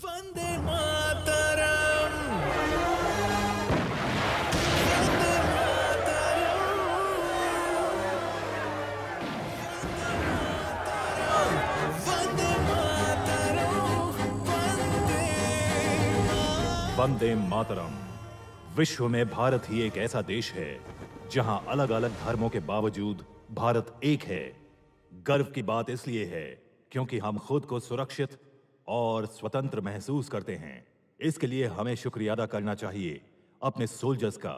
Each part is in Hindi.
वंदे मातरम, वंदे मातरम, वंदे मातरम, वंदे मातरम। विश्व में भारत ही एक ऐसा देश है जहां अलग अलग धर्मों के बावजूद भारत एक है। गर्व की बात इसलिए है क्योंकि हम खुद को सुरक्षित और स्वतंत्र महसूस करते हैं। इसके लिए हमें शुक्रिया अदा करना चाहिए अपने सोल्जर्स का।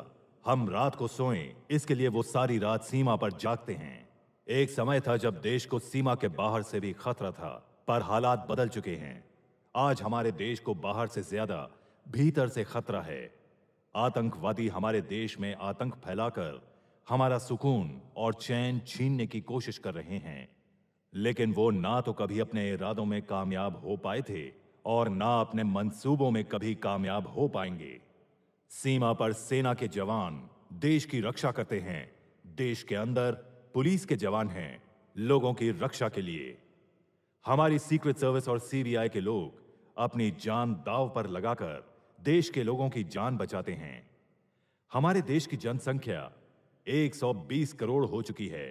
हम रात को सोएं, इसके लिए वो सारी रात सीमा पर जागते हैं। एक समय था जब देश को सीमा के बाहर से भी खतरा था, पर हालात बदल चुके हैं। आज हमारे देश को बाहर से ज्यादा भीतर से खतरा है। आतंकवादी हमारे देश में आतंक फैलाकर हमारा सुकून और चैन छीनने की कोशिश कर रहे हैं, लेकिन वो ना तो कभी अपने इरादों में कामयाब हो पाए थे और ना अपने मंसूबों में कभी कामयाब हो पाएंगे। सीमा पर सेना के जवान देश की रक्षा करते हैं, देश के अंदर पुलिस के जवान हैं लोगों की रक्षा के लिए। हमारी सीक्रेट सर्विस और सीबीआई के लोग अपनी जान दांव पर लगाकर देश के लोगों की जान बचाते हैं। हमारे देश की जनसंख्या 120 करोड़ हो चुकी है।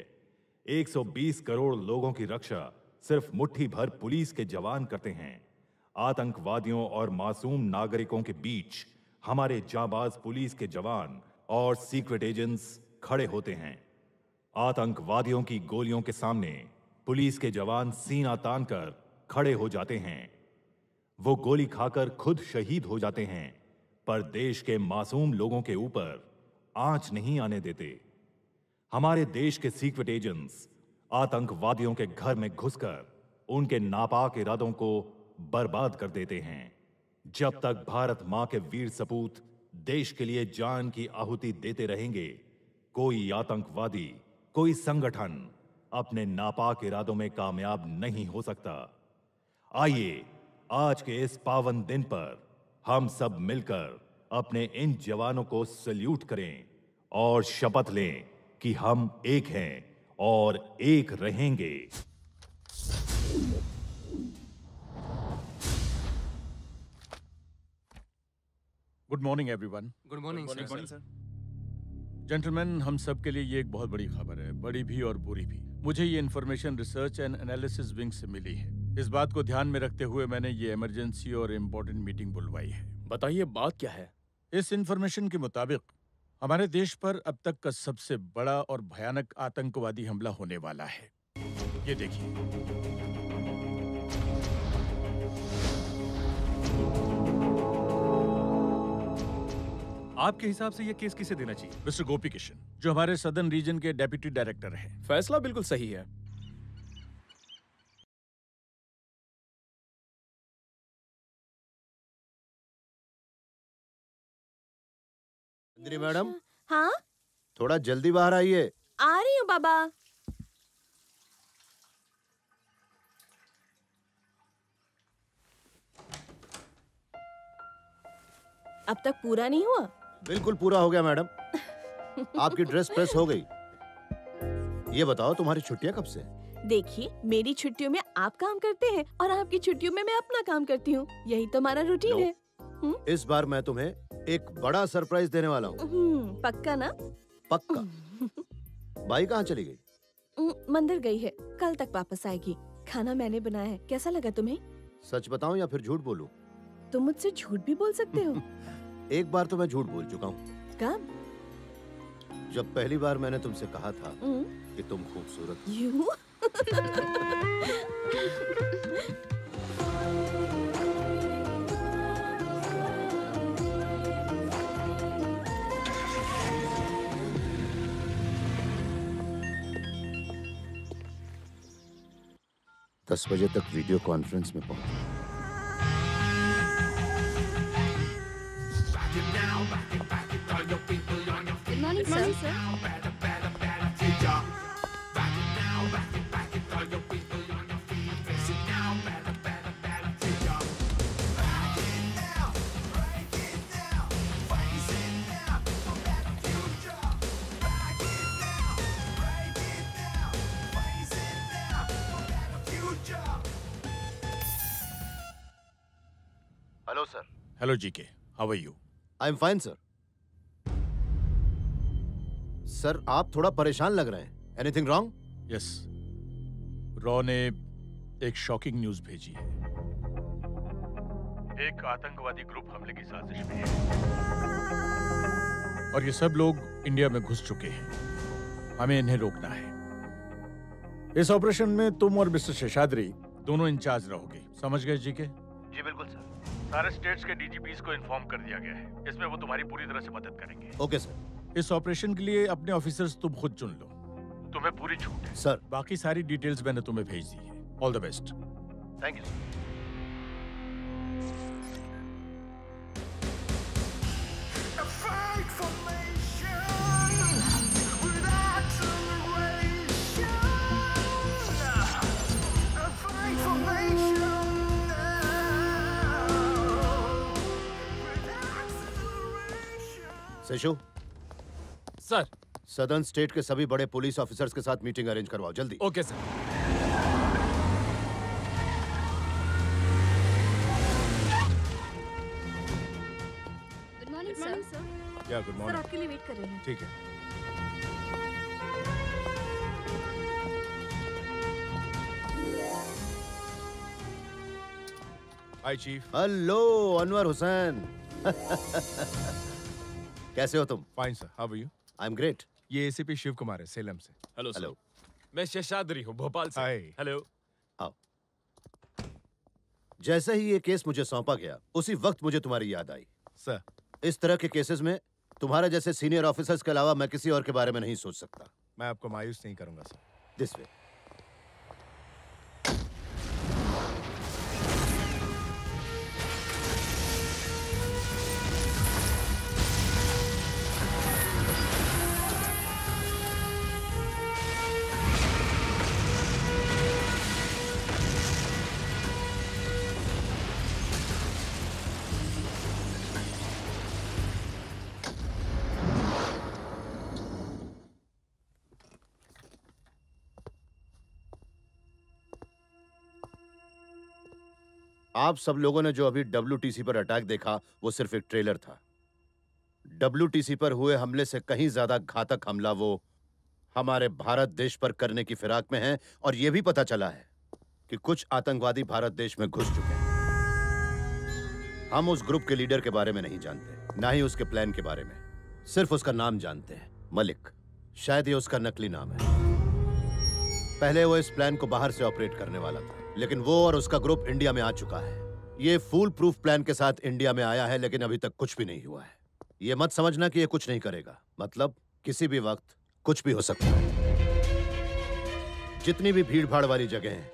120 करोड़ लोगों की रक्षा सिर्फ मुट्ठी भर पुलिस के जवान करते हैं। आतंकवादियों और मासूम नागरिकों के बीच हमारे जाबाज पुलिस के जवान और सीक्रेट एजेंट्स खड़े होते हैं। आतंकवादियों की गोलियों के सामने पुलिस के जवान सीना तान कर खड़े हो जाते हैं। वो गोली खाकर खुद शहीद हो जाते हैं, पर देश के मासूम लोगों के ऊपर आंच नहीं आने देते। हमारे देश के सीक्रेट एजेंट्स आतंकवादियों के घर में घुसकर उनके नापाक इरादों को बर्बाद कर देते हैं। जब तक भारत मां के वीर सपूत देश के लिए जान की आहुति देते रहेंगे, कोई आतंकवादी, कोई संगठन अपने नापाक इरादों में कामयाब नहीं हो सकता। आइए आज के इस पावन दिन पर हम सब मिलकर अपने इन जवानों को सैल्यूट करें और शपथ लें कि हम एक हैं और एक रहेंगे। Good morning everyone. Good morning sir. Gentleman, हम सब के लिए ये एक बहुत बड़ी खबर है, बड़ी भी और बुरी भी। मुझे ये information research and analysis wing से मिली है। इस बात को ध्यान में रखते हुए मैंने ये इमरजेंसी और इम्पोर्टेंट मीटिंग बुलवाई है। बताइए बात क्या है। इस इन्फॉर्मेशन के मुताबिक हमारे देश पर अब तक का सबसे बड़ा और भयानक आतंकवादी हमला होने वाला है। ये देखिए, आपके हिसाब से यह केस किसे देना चाहिए? मिस्टर गोपीकृष्ण, जो हमारे सदर्न रीजन के डेप्यूटी डायरेक्टर हैं। फैसला बिल्कुल सही है। नंदिनी मैडम। हाँ, थोड़ा जल्दी बाहर आइए। आ रही हूँ बाबा। अब तक पूरा नहीं हुआ? बिल्कुल पूरा हो गया मैडम। आपकी ड्रेस प्रेस हो गई। ये बताओ तुम्हारी छुट्टियाँ कब से? देखिए, मेरी छुट्टियों में आप काम करते हैं और आपकी छुट्टियों में मैं अपना काम करती हूँ। यही तो हमारा रूटीन है। इस बार मैं तुम्हें एक बड़ा सरप्राइज देने वाला हूँ। पक्का ना? पक्का। बाई कहाँ चली गई? मंदिर गई है, कल तक वापस आएगी। खाना मैंने बनाया है, कैसा लगा तुम्हें? सच बताऊं या फिर झूठ बोलूं? तुम मुझसे झूठ भी बोल सकते हो। एक बार तो मैं झूठ बोल चुका हूँ। कब? जब पहली बार मैंने तुमसे कहा था कि तुम खूबसूरत हो। दस बजे तक वीडियो कॉन्फ्रेंस में sir. Hello, GK. How are you? I am fine, sir. Sir, आप थोड़ा परेशान लग रहे हैं. Anything wrong? Yes. रॉ ने एक शॉकिंग न्यूज भेजी है. एक आतंकवादी ग्रुप हमले की साजिश में है और ये सब लोग इंडिया में घुस चुके हैं. हमें इन्हें रोकना है. इस ऑपरेशन में तुम और मिस्टर शेषाद्री दोनों इंचार्ज रहोगे. समझ गए जी के? जी बिल्कुल सर. सारे स्टेट्स के डीजीपीस को इन्फॉर्म कर दिया गया है. इसमें वो तुम्हारी पूरी तरह से मदद करेंगे. Okay sir. इस ऑपरेशन के लिए अपने ऑफिसर्स तुम खुद चुन लो. तुम्हें पूरी छूट है सर. बाकी सारी डिटेल्स मैंने तुम्हें भेज दी है. All the best. Thank you. Seshu sir, southern state के सभी बड़े पुलिस ऑफिसर्स के साथ मीटिंग अरेंज करवाओ जल्दी. Okay sir. Yeah good morning sir. आपके लिए वेट कर रहे हैं. ठीक है. Hi chief. Hello Anwar Hussain. कैसे हो तुम? Fine sir. How are you? I am great. ये एसीपी शिव कुमार है सेलम से. Hello hello. मैं शेषाद्री हूँ भोपाल से. हेलो. आओ. जैसे ही ये केस मुझे सौंपा गया उसी वक्त मुझे तुम्हारी याद आई. सर इस तरह के केसेस में तुम्हारे जैसे सीनियर ऑफिसर्स के अलावा मैं किसी और के बारे में नहीं सोच सकता. मैं आपको मायूस नहीं करूंगा सर. This way. आप सब लोगों ने जो अभी WTC पर अटैक देखा वो सिर्फ एक ट्रेलर था. WTC पर हुए हमले से कहीं ज्यादा घातक हमला वो हमारे भारत देश पर करने की फिराक में हैं. और ये भी पता चला है कि कुछ आतंकवादी भारत देश में घुस चुके हैं. हम उस ग्रुप के लीडर के बारे में नहीं जानते, ना ही उसके प्लान के बारे में. सिर्फ उसका नाम जानते हैं, मलिक. शायद ये उसका नकली नाम है. पहले वो इस प्लान को बाहर से ऑपरेट करने वाला था, लेकिन वो और उसका ग्रुप इंडिया में आ चुका है. ये फूल प्रूफ प्लान के साथ इंडिया में आया है, लेकिन अभी तक कुछ भी नहीं हुआ है. ये मत समझना कि ये कुछ नहीं करेगा. मतलब किसी भी वक्त कुछ भी हो सकता है. जितनी भी भीड़ भाड़ वाली जगह हैं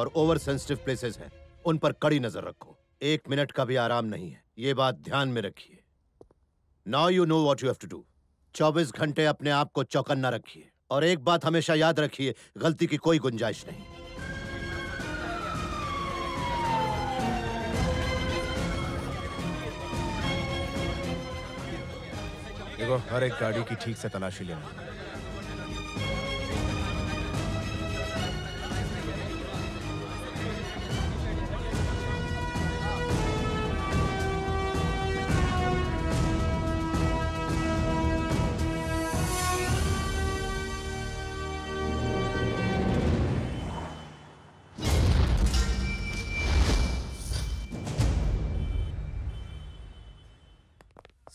और ओवर सेंसिटिव प्लेसेस हैं, उन पर कड़ी नजर रखो. एक मिनट का भी आराम नहीं है, ये बात ध्यान में रखिए. Now you know what you have to do. 24 घंटे अपने आप को चौकन्ना रखिए. और एक बात हमेशा याद रखिए, गलती की कोई गुंजाइश नहीं. देखो, हर एक गाड़ी की ठीक से तलाशी लेना.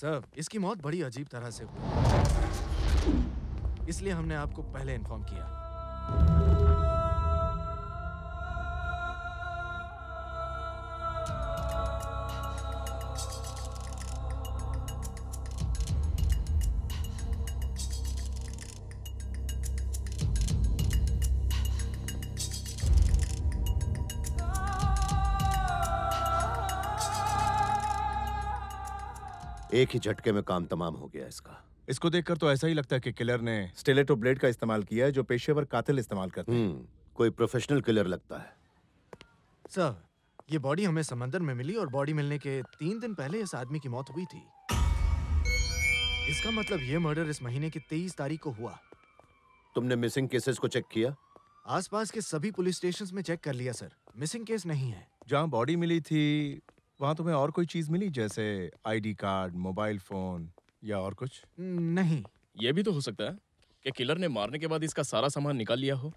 सर, इसकी मौत बड़ी अजीब तरह से हुई, इसलिए हमने आपको पहले इन्फॉर्म किया. एक ही झटके में काम तमाम हो गया इसका. इसको देखकर तो ऐसा ही लगता है कि किलर ने स्टिलेटो ब्लेड का इस्तेमाल किया है, जो पेशेवर कातिल इस्तेमाल करते हैं. कोई प्रोफेशनल किलर लगता है. सर, ये बॉडी हमें समंदर में मिली और बॉडी मिलने के 3 दिन पहले इस आदमी की मौत हुई थी. इसका मतलब ये मर्डर इस महीने की 23 तारीख को हुआ. तुमने मिसिंग केसेस को चेक किया? आसपास के सभी पुलिस स्टेशन में चेक कर लिया सर. मिसिंग केस नहीं है. जहाँ बॉडी मिली थी वहाँ तुम्हें और कोई चीज मिली जैसे आईडी कार्ड, मोबाइल फोन या और कुछ? नहीं। ये भी तो हो सकता है कि किलर ने मारने के बाद इसका सारा सामान निकाल लिया हो।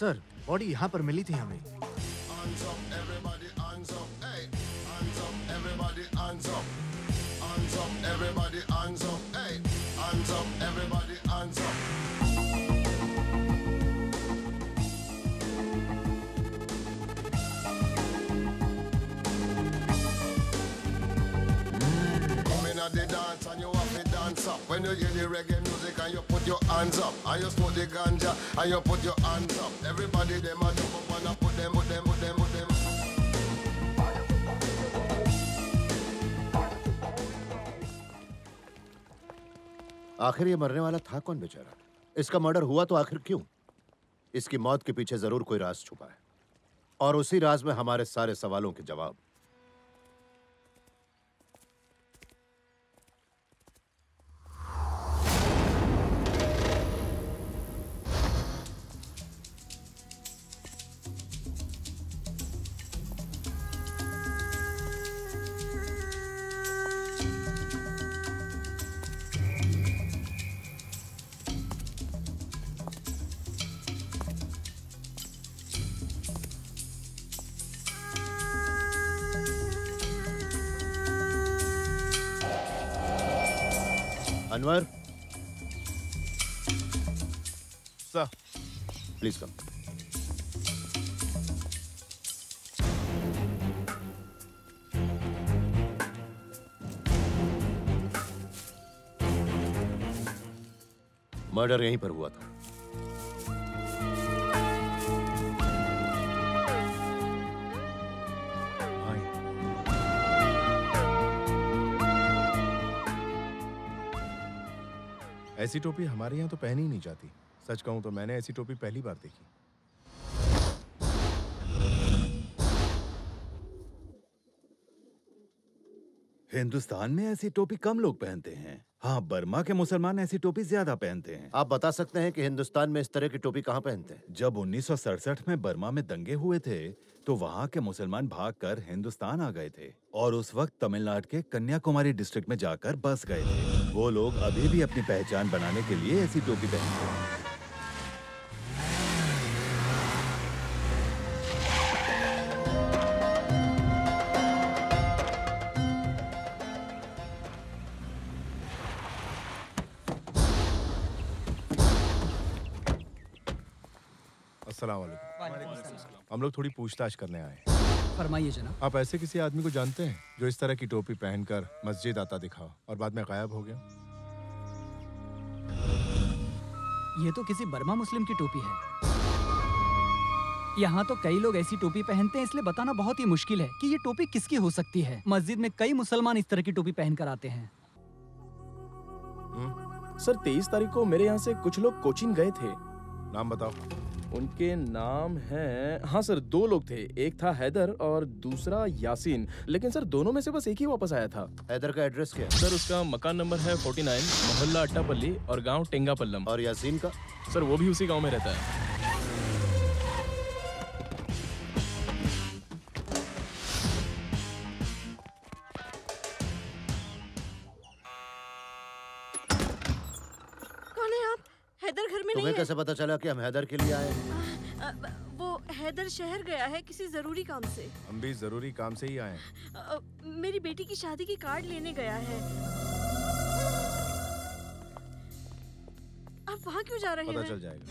सर, बॉडी यहाँ पर मिली थी हमें। The dance and you have to dance up. When you hear the reggae music and you put your hands up, and you smoke the ganja and you put your hands up. Everybody them a jump up and I put them, put them, put them, put them. आखिर ये मरने वाला था कौन बेचारा? इसका मर्डर हुआ तो आखिर क्यों? इसकी मौत के पीछे जरूर कोई राज छुपा है, और उसी राज में हमारे सारे सवालों के जवाब। Anwar, sir, please come. Murder यहीं पर हुआ था। ऐसी टोपी हमारे यहाँ तो पहनी ही नहीं जाती। सच कहूँ तो मैंने ऐसी टोपी पहली बार देखी। हिंदुस्तान में ऐसी टोपी कम लोग पहनते हैं। हाँ, बर्मा के मुसलमान ऐसी टोपी ज्यादा पहनते हैं। आप बता सकते हैं कि हिंदुस्तान में इस तरह की टोपी कहाँ पहनते हैं? जब 1967 में बर्मा में दंगे हुए थे तो वहाँ के मुसलमान भागकर हिंदुस्तान आ गए थे और उस वक्त तमिलनाडु के कन्याकुमारी डिस्ट्रिक्ट में जाकर बस गए थे। वो लोग अभी भी अपनी पहचान बनाने के लिए ऐसी टोपी पहनते हैं। हम लोग थोड़ी पूछताछ करने आए हैं। फरमाइए जनाब। आप ऐसे किसी आदमी को जानते हैं जो इस तरह की टोपी पहनकर मस्जिद आता दिखा और बाद में गायब हो गया? ये तो किसी बर्मा मुस्लिम की टोपी है। यहाँ तो कई लोग ऐसी टोपी पहनते हैं, इसलिए बताना बहुत ही मुश्किल है कि ये टोपी किसकी हो सकती है। मस्जिद में कई मुसलमान इस तरह की टोपी पहनकर आते हैं। सर, 23 तारीख को मेरे यहाँ से कुछ लोग कोचीन गए थे। नाम बताओ। उनके नाम हैं, हाँ सर, 2 लोग थे। एक था हैदर और दूसरा यासीन, लेकिन सर दोनों में से बस एक ही वापस आया था। हैदर का एड्रेस क्या है? सर उसका मकान नंबर है 49, मोहल्ला अट्टापल्ली और गांव टेंगापल्लम। और यासीन का? सर वो भी उसी गांव में रहता है। कैसे पता चला कि हम हैदर के लिए आए हैं? वो हैदर शहर गया है किसी जरूरी काम से। हम भी जरूरी काम से ही आए हैं। मेरी बेटी की शादी की कार्ड लेने गया है। आप वहाँ क्यों जा रहे हैं? पता चल जाएगा।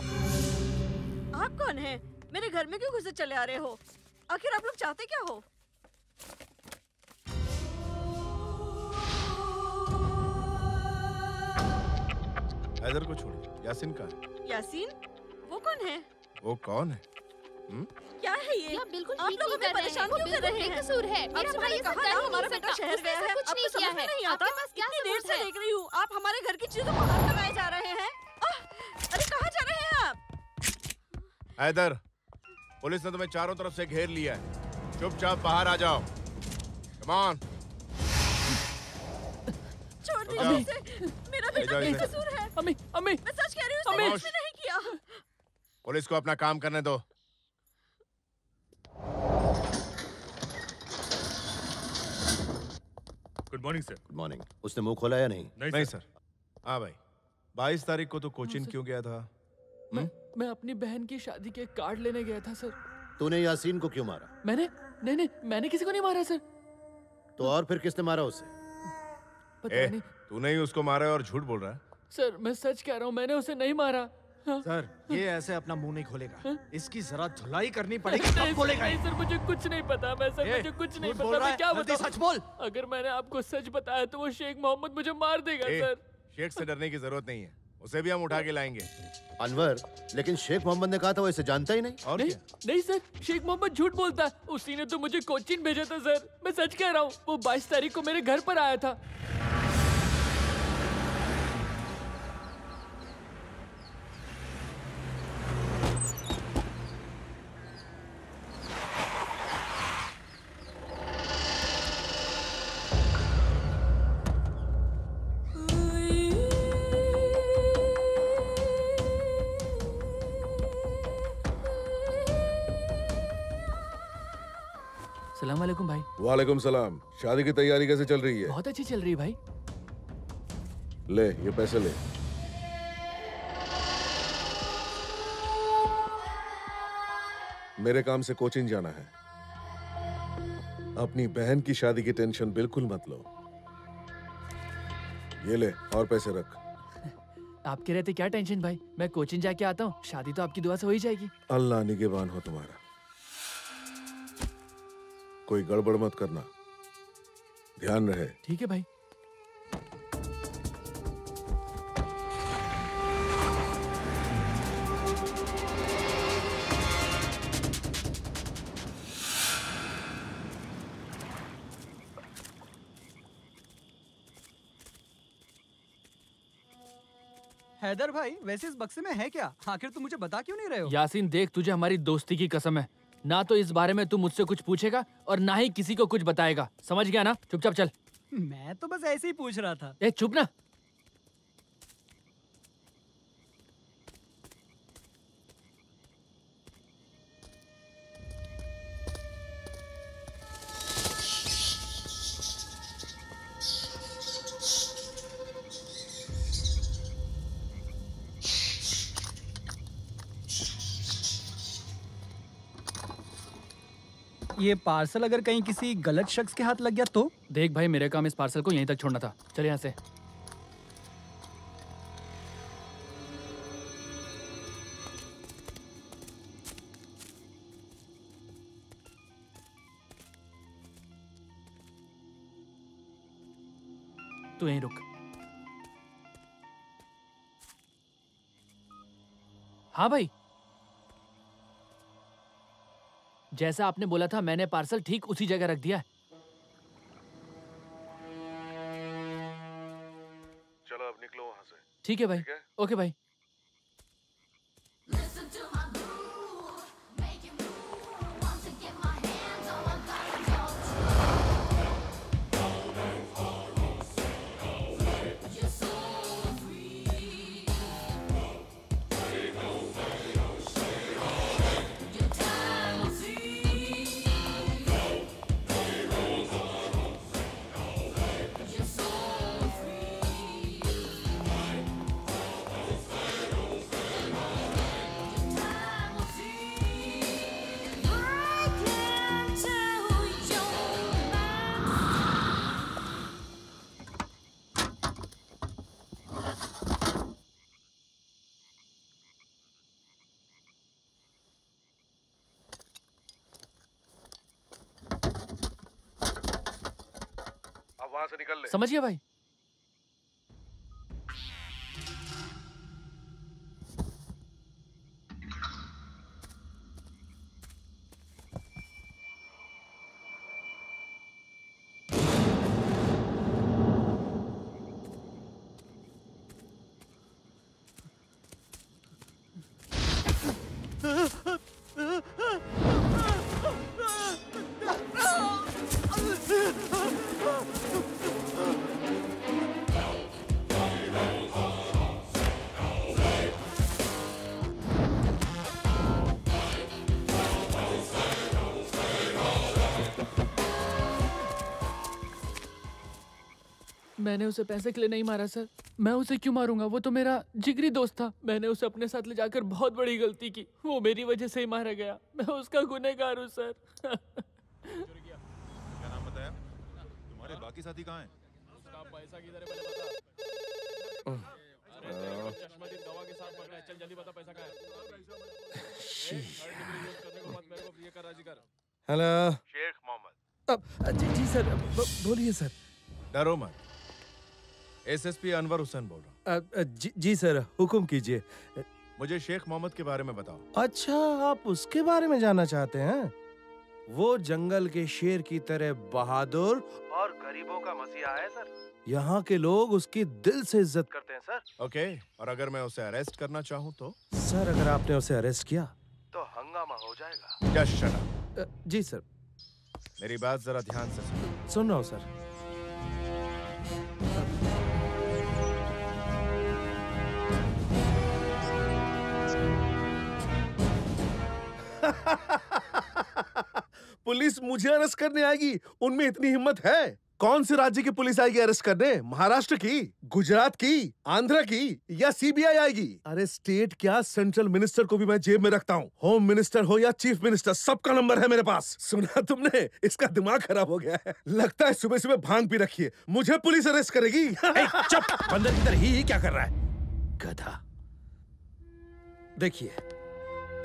आप कौन हैं? मेरे घर में क्यों घुसे चले आ रहे हो? आखिर आप लोग चाहते क्या हो? हैदर को छोड़िए, यासीन का है। यासीन? वो कौन है? वो कौन है? क्या है ये? आप लोग हमें परेशान क्यों कर रहे हैं? कसूर है मेरा भाई, कहा ना हमारा बेटा शहर गया है। आपको समझ में नहीं आता? इतनी देर से देख रही हूँ, आप हमारे घर की चीजों को हाथ लगाए जा रहे हैं। अरे कहाँ जा रहे हैं आप? हैदर, पुलिस ने तुम्हें चारों तरफ से घेर लिया है। चुपचाप बाहर आ जाओ। Come on. छोड़ दीजिए, मेरा बेटा बेकसूर है। अम्मी, अम्मी। मैं सच कह रही हूँ, उसने कुछ भी नहीं किया। पुलिस को अपना काम करने दो। Good morning sir. Good morning. उसने मुंह खोला या नहीं? नहीं सर। हाँ भाई, 22 तारीख को तो कोचीन क्यों गया था? मैं अपनी बहन की शादी के कार्ड लेने गया था सर। तूने यासीन को क्यों मारा? मैंने नहीं, मैंने किसी को नहीं मारा सर। तो और फिर किसने मारा उसे? पता नहीं। तूने ही उसको मारा और झूठ बोल रहा है। सर मैं सच कह रहा हूँ, मैंने उसे नहीं मारा। हाँ? सर ये ऐसे अपना मुंह नहीं खोलेगा। हाँ? इसकी जरा धुलाई करनी पड़ेगी। सर मुझे कुछ नहीं पता। मुझे कुछ नहीं पता। मैं क्या बताऊं? सच बोल। अगर मैंने आपको सच बताया तो वो शेख मोहम्मद मुझे मार देगा सर। शेख से डरने की जरूरत नहीं है, उसे भी हम उठा के लाएंगे। अनवर, लेकिन शेख मोहम्मद ने कहा था वो इसे जानता ही नहीं। और नहीं, नहीं सर, शेख मोहम्मद झूठ बोलता है। उसी ने तो मुझे कोचीन भेजा था सर। मैं सच कह रहा हूँ, वो 22 तारीख को मेरे घर पर आया था। वालेकुम भाई। वालेकुम सलाम। शादी की तैयारी कैसे चल रही है? बहुत अच्छी चल रही है भाई। ले ये पैसे ले। मेरे काम से कोचिंग जाना है। अपनी बहन की शादी की टेंशन बिल्कुल मत लो। ये ले और पैसे रख। आपके रहते क्या टेंशन भाई। मैं कोचिंग जाके आता हूँ, शादी तो आपकी दुआ से हो ही जाएगी। अल्लाह निगहबान हो तुम्हारा। कोई गड़बड़ मत करना, ध्यान रहे। ठीक है भाई। हैदर भाई, वैसे इस बक्से में है क्या? आखिर तुम मुझे बता क्यों नहीं रहे हो? यासीन देख, तुझे हमारी दोस्ती की कसम है, ना तो इस बारे में तू मुझसे कुछ पूछेगा और ना ही किसी को कुछ बताएगा, समझ गया ना? चुपचाप चल। मैं तो बस ऐसे ही पूछ रहा था। ए चुप ना। ये पार्सल अगर कहीं किसी गलत शख्स के हाथ लग गया तो? देख भाई, मेरे काम इस पार्सल को यहीं तक छोड़ना था। चल यहाँ से। तू यहीं रुक। हाँ भाई, जैसा आपने बोला था, मैंने पार्सल ठीक उसी जगह रख दिया है। चलो अब निकलो वहां से। ठीक है भाई। ओके भाई। समझ गया भाई। मैंने उसे पैसे के लिए नहीं मारा सर। मैं उसे क्यों मारूंगा, वो तो मेरा जिगरी दोस्त था। मैंने उसे अपने साथ ले जाकर बहुत बड़ी गलती की, वो मेरी वजह से ही मारा गया। मैं उसका गुनहगार हूँ सर। क्या नाम बताया? तुम्हारे बाकी साथी कहाँ हैं? हेलो शेख मोहम्मद। जी सर बोलिए सर। डरो मत, एसएसपी अनवर हुसैन बोल रहा हूँ। जी सर हुक्म कीजिए। मुझे शेख मोहम्मद के बारे में बताओ। अच्छा, आप उसके बारे में जानना चाहते हैं? वो जंगल के शेर की तरह बहादुर और गरीबों का मसीहा है सर। यहाँ के लोग उसकी दिल से इज्जत करते हैं सर। ओके, और अगर मैं उसे अरेस्ट करना चाहूँ तो? सर अगर आपने उसे अरेस्ट किया तो हंगामा हो जाएगा। क्या शराब? जी सर। मेरी बात जरा ध्यान से सुन रहा हूँ सर। पुलिस मुझे अरेस्ट करने आएगी, उनमें इतनी हिम्मत है? कौन से राज्य की पुलिस आएगी अरेस्ट करने? महाराष्ट्र की, गुजरात की, आंध्र की, या सीबीआई आएगी? अरे स्टेट क्या, सेंट्रल मिनिस्टर को भी मैं जेब में रखता हूँ। होम मिनिस्टर हो या चीफ मिनिस्टर, सबका नंबर है मेरे पास। सुना तुमने, इसका दिमाग खराब हो गया है। लगता है सुबह सुबह भांग भी रखिए, मुझे पुलिस अरेस्ट करेगी। बंदर इधर ही क्या कर रहा है? गधा। देखिए,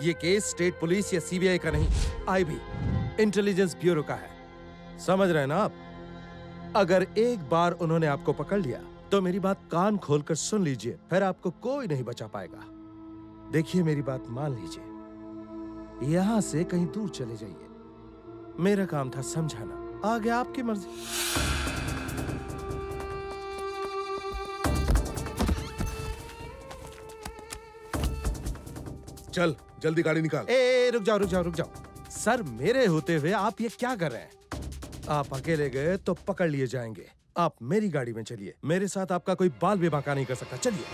ये केस स्टेट पुलिस या सीबीआई का नहीं, आईबी इंटेलिजेंस ब्यूरो का है। समझ रहे हैं ना आप? अगर एक बार उन्होंने आपको पकड़ लिया तो मेरी बात कान खोलकर सुन लीजिए, फिर आपको कोई नहीं बचा पाएगा। देखिए मेरी बात मान लीजिए, यहां से कहीं दूर चले जाइए। मेरा काम था समझाना, आगे आपकी मर्जी। चल जल्दी गाड़ी निकाल। ए रुक जाओ रुक जाओ रुक जाओ सर, मेरे होते हुए आप ये क्या कर रहे हैं? आप अकेले गए तो पकड़ लिए जाएंगे। आप मेरी गाड़ी में चलिए, मेरे साथ आपका कोई बाल भी बांका नहीं कर सकता। चलिए।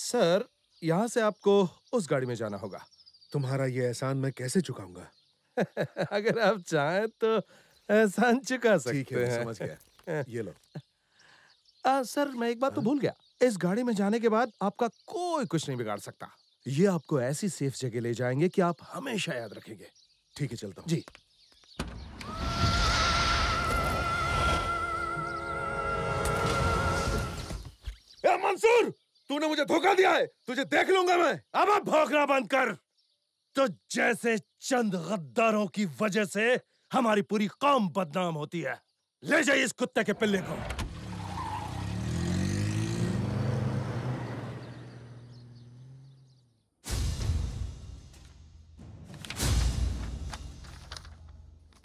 सर यहाँ से आपको उस गाड़ी में जाना होगा। तुम्हारा ये एहसान मैं कैसे चुकाऊंगा? अगर आप चाहें तो एहसान चुका सकते हैं। समझ गया। ये लो। सर मैं एक बात तो भूल गया, इस गाड़ी में जाने के बाद आपका कोई कुछ नहीं बिगाड़ सकता। ये आपको ऐसी सेफ जगह ले जाएंगे कि आप हमेशा याद रखेंगे। ठीक है, चलता हूँ जी। मंसूर, तूने मुझे धोखा दिया है, तुझे देख लूंगा मैं। अब आप भौंकना बंद कर। तो जैसे चंद गद्दारों की वजह से हमारी पूरी कौम बदनाम होती है। ले जाइए इस कुत्ते के पिल्ले को।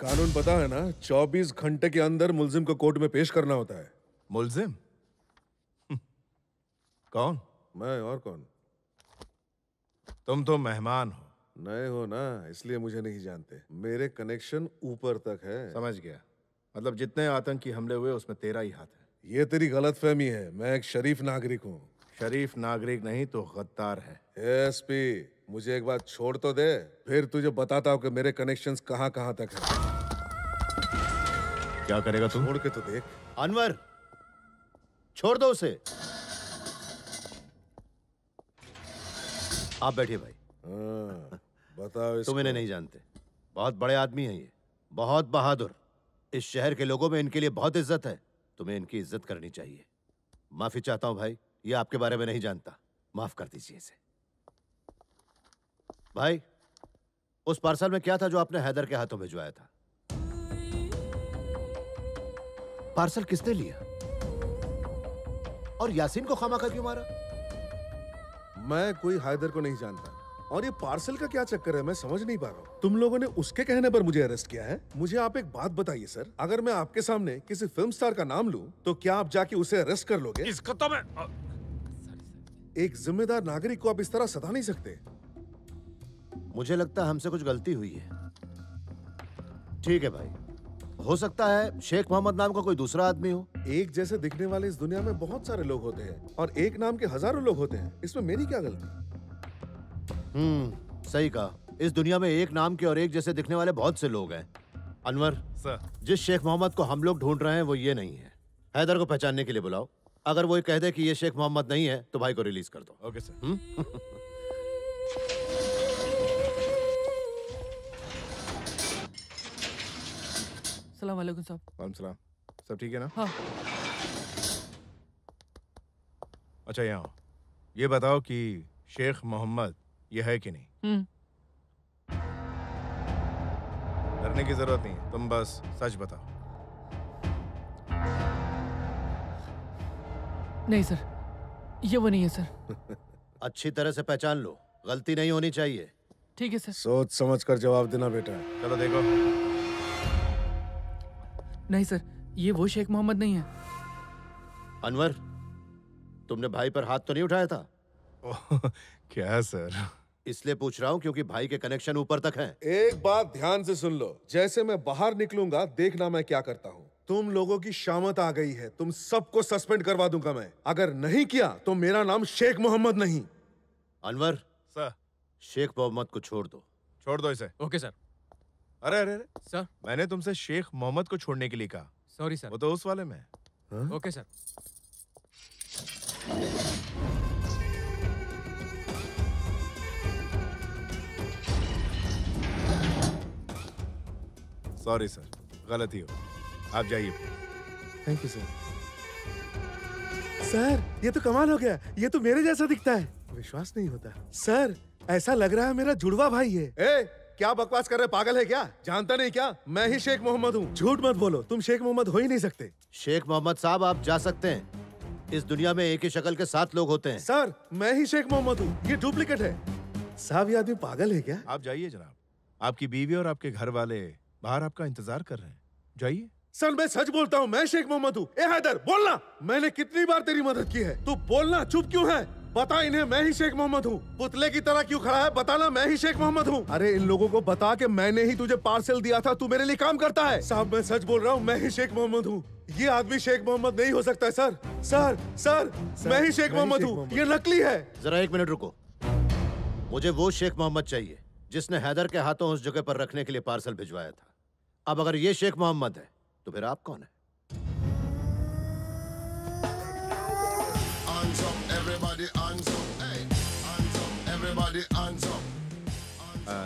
कानून पता है ना, 24 घंटे के अंदर मुलजिम को कोर्ट में पेश करना होता है। मुलजिम कौन? मैं और कौन? तुम तो मेहमान हो। नए हो ना, इसलिए मुझे नहीं जानते। मेरे कनेक्शन ऊपर तक है। समझ गया, मतलब जितने आतंकी हमले हुए उसमें तेरा ही हाथ है। ये तेरी गलतफहमी है, मैं एक शरीफ नागरिक हूँ। शरीफ नागरिक नहीं तो गद्दार है। एसपी मुझे एक बात छोड़ तो दे, फिर तुझे बताता हूँ कि मेरे कनेक्शंस कहाँ कहाँ तक है। क्या करेगा तू? छोड़ के तो देख। अनवर छोड़ दो उसे। आप बैठिए भाई। बताओ इसको। तुम इन्हें नहीं जानते, बहुत बड़े आदमी हैं ये, बहुत बहादुर। इस शहर के लोगों में इनके लिए बहुत इज्जत है, तुम्हें इनकी इज्जत करनी चाहिए। माफी चाहता हूं भाई, ये आपके बारे में नहीं जानता, माफ कर दीजिए इसे। भाई उस पार्सल में क्या था जो आपने हैदर के हाथों भिजवाया था? पार्सल किसने लिया और यासीन को खामा खा क्यों मारा? मैं कोई हैदर को नहीं जानता, और ये पार्सल का क्या चक्कर है मैं समझ नहीं पा रहा हूँ। तुम लोगों ने उसके कहने पर मुझे अरेस्ट किया है। मुझे आप एक बात बताइए सर, अगर मैं आपके सामने किसी फिल्म स्टार का नाम लूँ तो क्या आप जाके उसे अरेस्ट कर लोगे? इसका तो मैं एक जिम्मेदार नागरिक को आप इस तरह सता नहीं सकते। मुझे लगता है हमसे कुछ गलती हुई है। ठीक है भाई, हो सकता है शेख मोहम्मद नाम का कोई दूसरा आदमी हो। एक जैसे दिखने वाले इस दुनिया में बहुत सारे लोग होते हैं और एक नाम के हजारों लोग होते हैं, इसमें मेरी क्या गलती। सही कहा, इस दुनिया में एक नाम के और एक जैसे दिखने वाले बहुत से लोग हैं। अनवर सर, जिस शेख मोहम्मद को हम लोग ढूंढ रहे हैं वो ये नहीं है। हैदर को पहचानने के लिए बुलाओ, अगर वो कह दे कि ये शेख मोहम्मद नहीं है तो भाई को रिलीज कर दो। Okay sir. अस्सलाम वालेकुम साहब। वालेकुम सलाम। सब ठीक है ना? हाँ। अच्छा यहाँ ये बताओ कि शेख मोहम्मद ये है कि नहीं? डरने की जरूरत नहीं, तुम बस सच बताओ। नहीं सर, ये वो नहीं है सर। अच्छी तरह से पहचान लो, गलती नहीं होनी चाहिए। ठीक है सर। सोच समझ कर जवाब देना बेटा। चलो देखो। नहीं सर, ये वो शेख मोहम्मद नहीं है। अनवर, तुमने भाई पर हाथ तो नहीं उठाया था? क्या सर? इसलिए पूछ रहा हूँ क्योंकि भाई के कनेक्शन ऊपर तक हैं। एक बात ध्यान से सुन लो, जैसे मैं बाहर निकलूंगा देखना मैं क्या करता हूँ। तुम लोगों की शामत आ गई है, तुम सबको सस्पेंड करवा दूंगा मैं। अगर नहीं किया तो मेरा नाम शेख मोहम्मद नहीं। अनवर सर, शेख मोहम्मद को छोड़ दो। छोड़ दो इसे। Okay sir. अरे अरे सर, मैंने तुमसे शेख मोहम्मद को छोड़ने के लिए कहा। सॉरी सर, वो तो उस वाले में है। Okay sir. सॉरी सर, गलती हो। आप जाइए। Thank you sir. सर ये तो कमाल हो गया, ये तो मेरे जैसा दिखता है। विश्वास नहीं होता सर, ऐसा लग रहा है मेरा जुड़वा भाई है। ए! क्या बकवास कर रहे, पागल है क्या? जानता नहीं क्या मैं ही शेख मोहम्मद हूँ। झूठ मत बोलो, तुम शेख मोहम्मद हो ही नहीं सकते। शेख मोहम्मद साहब आप जा सकते हैं, इस दुनिया में एक ही शक्ल के 7 लोग होते हैं। सर मैं ही शेख मोहम्मद हूँ, ये डुप्लीकेट है। साहब ये आदमी पागल है क्या? आप जाइए जनाब, आपकी बीवी और आपके घर वाले बाहर आपका इंतजार कर रहे हैं, जाइए। सर मैं सच बोलता हूँ, मैं शेख मोहम्मद हूँ। ए हैदर बोलना, मैंने कितनी बार तेरी मदद की है, तू बोलना। चुप क्यों है? बता इन्हें मैं ही शेख मोहम्मद हूँ। पुतले की तरह क्यों खड़ा है? बताना मैं ही शेख मोहम्मद हूँ। अरे इन लोगों को बता कि मैंने ही तुझे पार्सल दिया था, तू मेरे लिए काम करता है। साहब मैं सच बोल रहा हूँ, मैं ही शेख मोहम्मद हूँ। ये आदमी शेख मोहम्मद नहीं हो सकता है सर। सर सर, मैं ही शेख मोहम्मद हूँ, ये नकली है। जरा एक मिनट रुको, मुझे वो शेख मोहम्मद चाहिए जिसने हैदर के हाथों उस जगह पर रखने के लिए पार्सल भिजवाया था। अब अगर ये शेख मोहम्मद है तो फिर आप कौन है?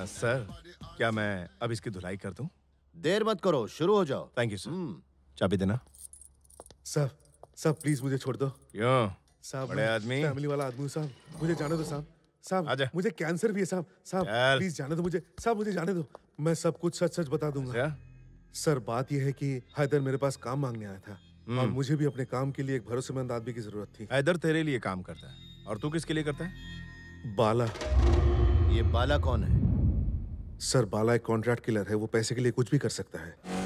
सर क्या मैं अब इसकी धुलाई कर दूं? देर मत करो, शुरू हो जाओ। Thank you sir. चाबी देना। सर सर प्लीज मुझे छोड़ दो। क्यों? साहब बड़े आदमी, फैमिली वाला आदमी हूं साहब, मुझे जाने दो साहब। साहब मुझे कैंसर भी है साहब। साहब प्लीज जाने दो मुझे, साहब मुझे जाने दो, मैं सब कुछ सच सच बता दूंगा। क्या? सर बात यह है कि हैदर मेरे पास काम मांगने आया था और मुझे भी अपने काम के लिए एक भरोसेमंद आदमी की जरूरत थी। हैदर तेरे लिए काम करता है और तू किसके लिए करता है? बाला। ये बाला कौन है? सर बाला एक कॉन्ट्रैक्ट किलर है, वो पैसे के लिए कुछ भी कर सकता है।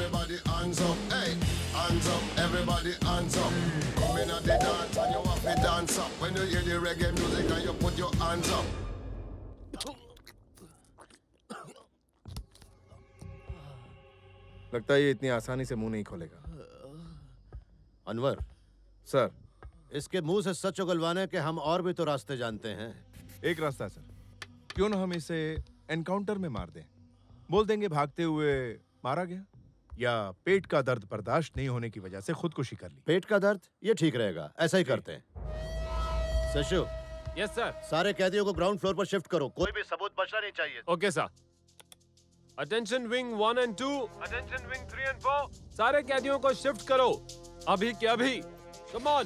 Everybody hands up, hey, hands up, everybody hands up. Come in at the dance and you have to dance up. When you hear the reggae music and you put your hands up. लगता है ये इतनी आसानी से मुंह नहीं खोलेगा। अनवर सर, इसके मुंह से सच उगलवाने के हम और भी तो रास्ते जानते हैं। एक रास्ता है सर, क्यों ना हम इसे एनकाउंटर में मार दें। बोल देंगे भागते हुए मारा गया या पेट का दर्द बर्दाश्त नहीं होने की वजह से खुदकुशी कर ली। पेट का दर्द ये ठीक रहेगा, ऐसा ही करते हैं। शशु। Yes sir. सारे कैदियों को ग्राउंड फ्लोर पर शिफ्ट करो, कोई भी सबूत बचना नहीं चाहिए। Okay sir. अटेंशन विंग 1 और 2, अटेंशन विंग 3 और 4, सारे कैदियों को शिफ्ट करो अभी के अभी। Come on.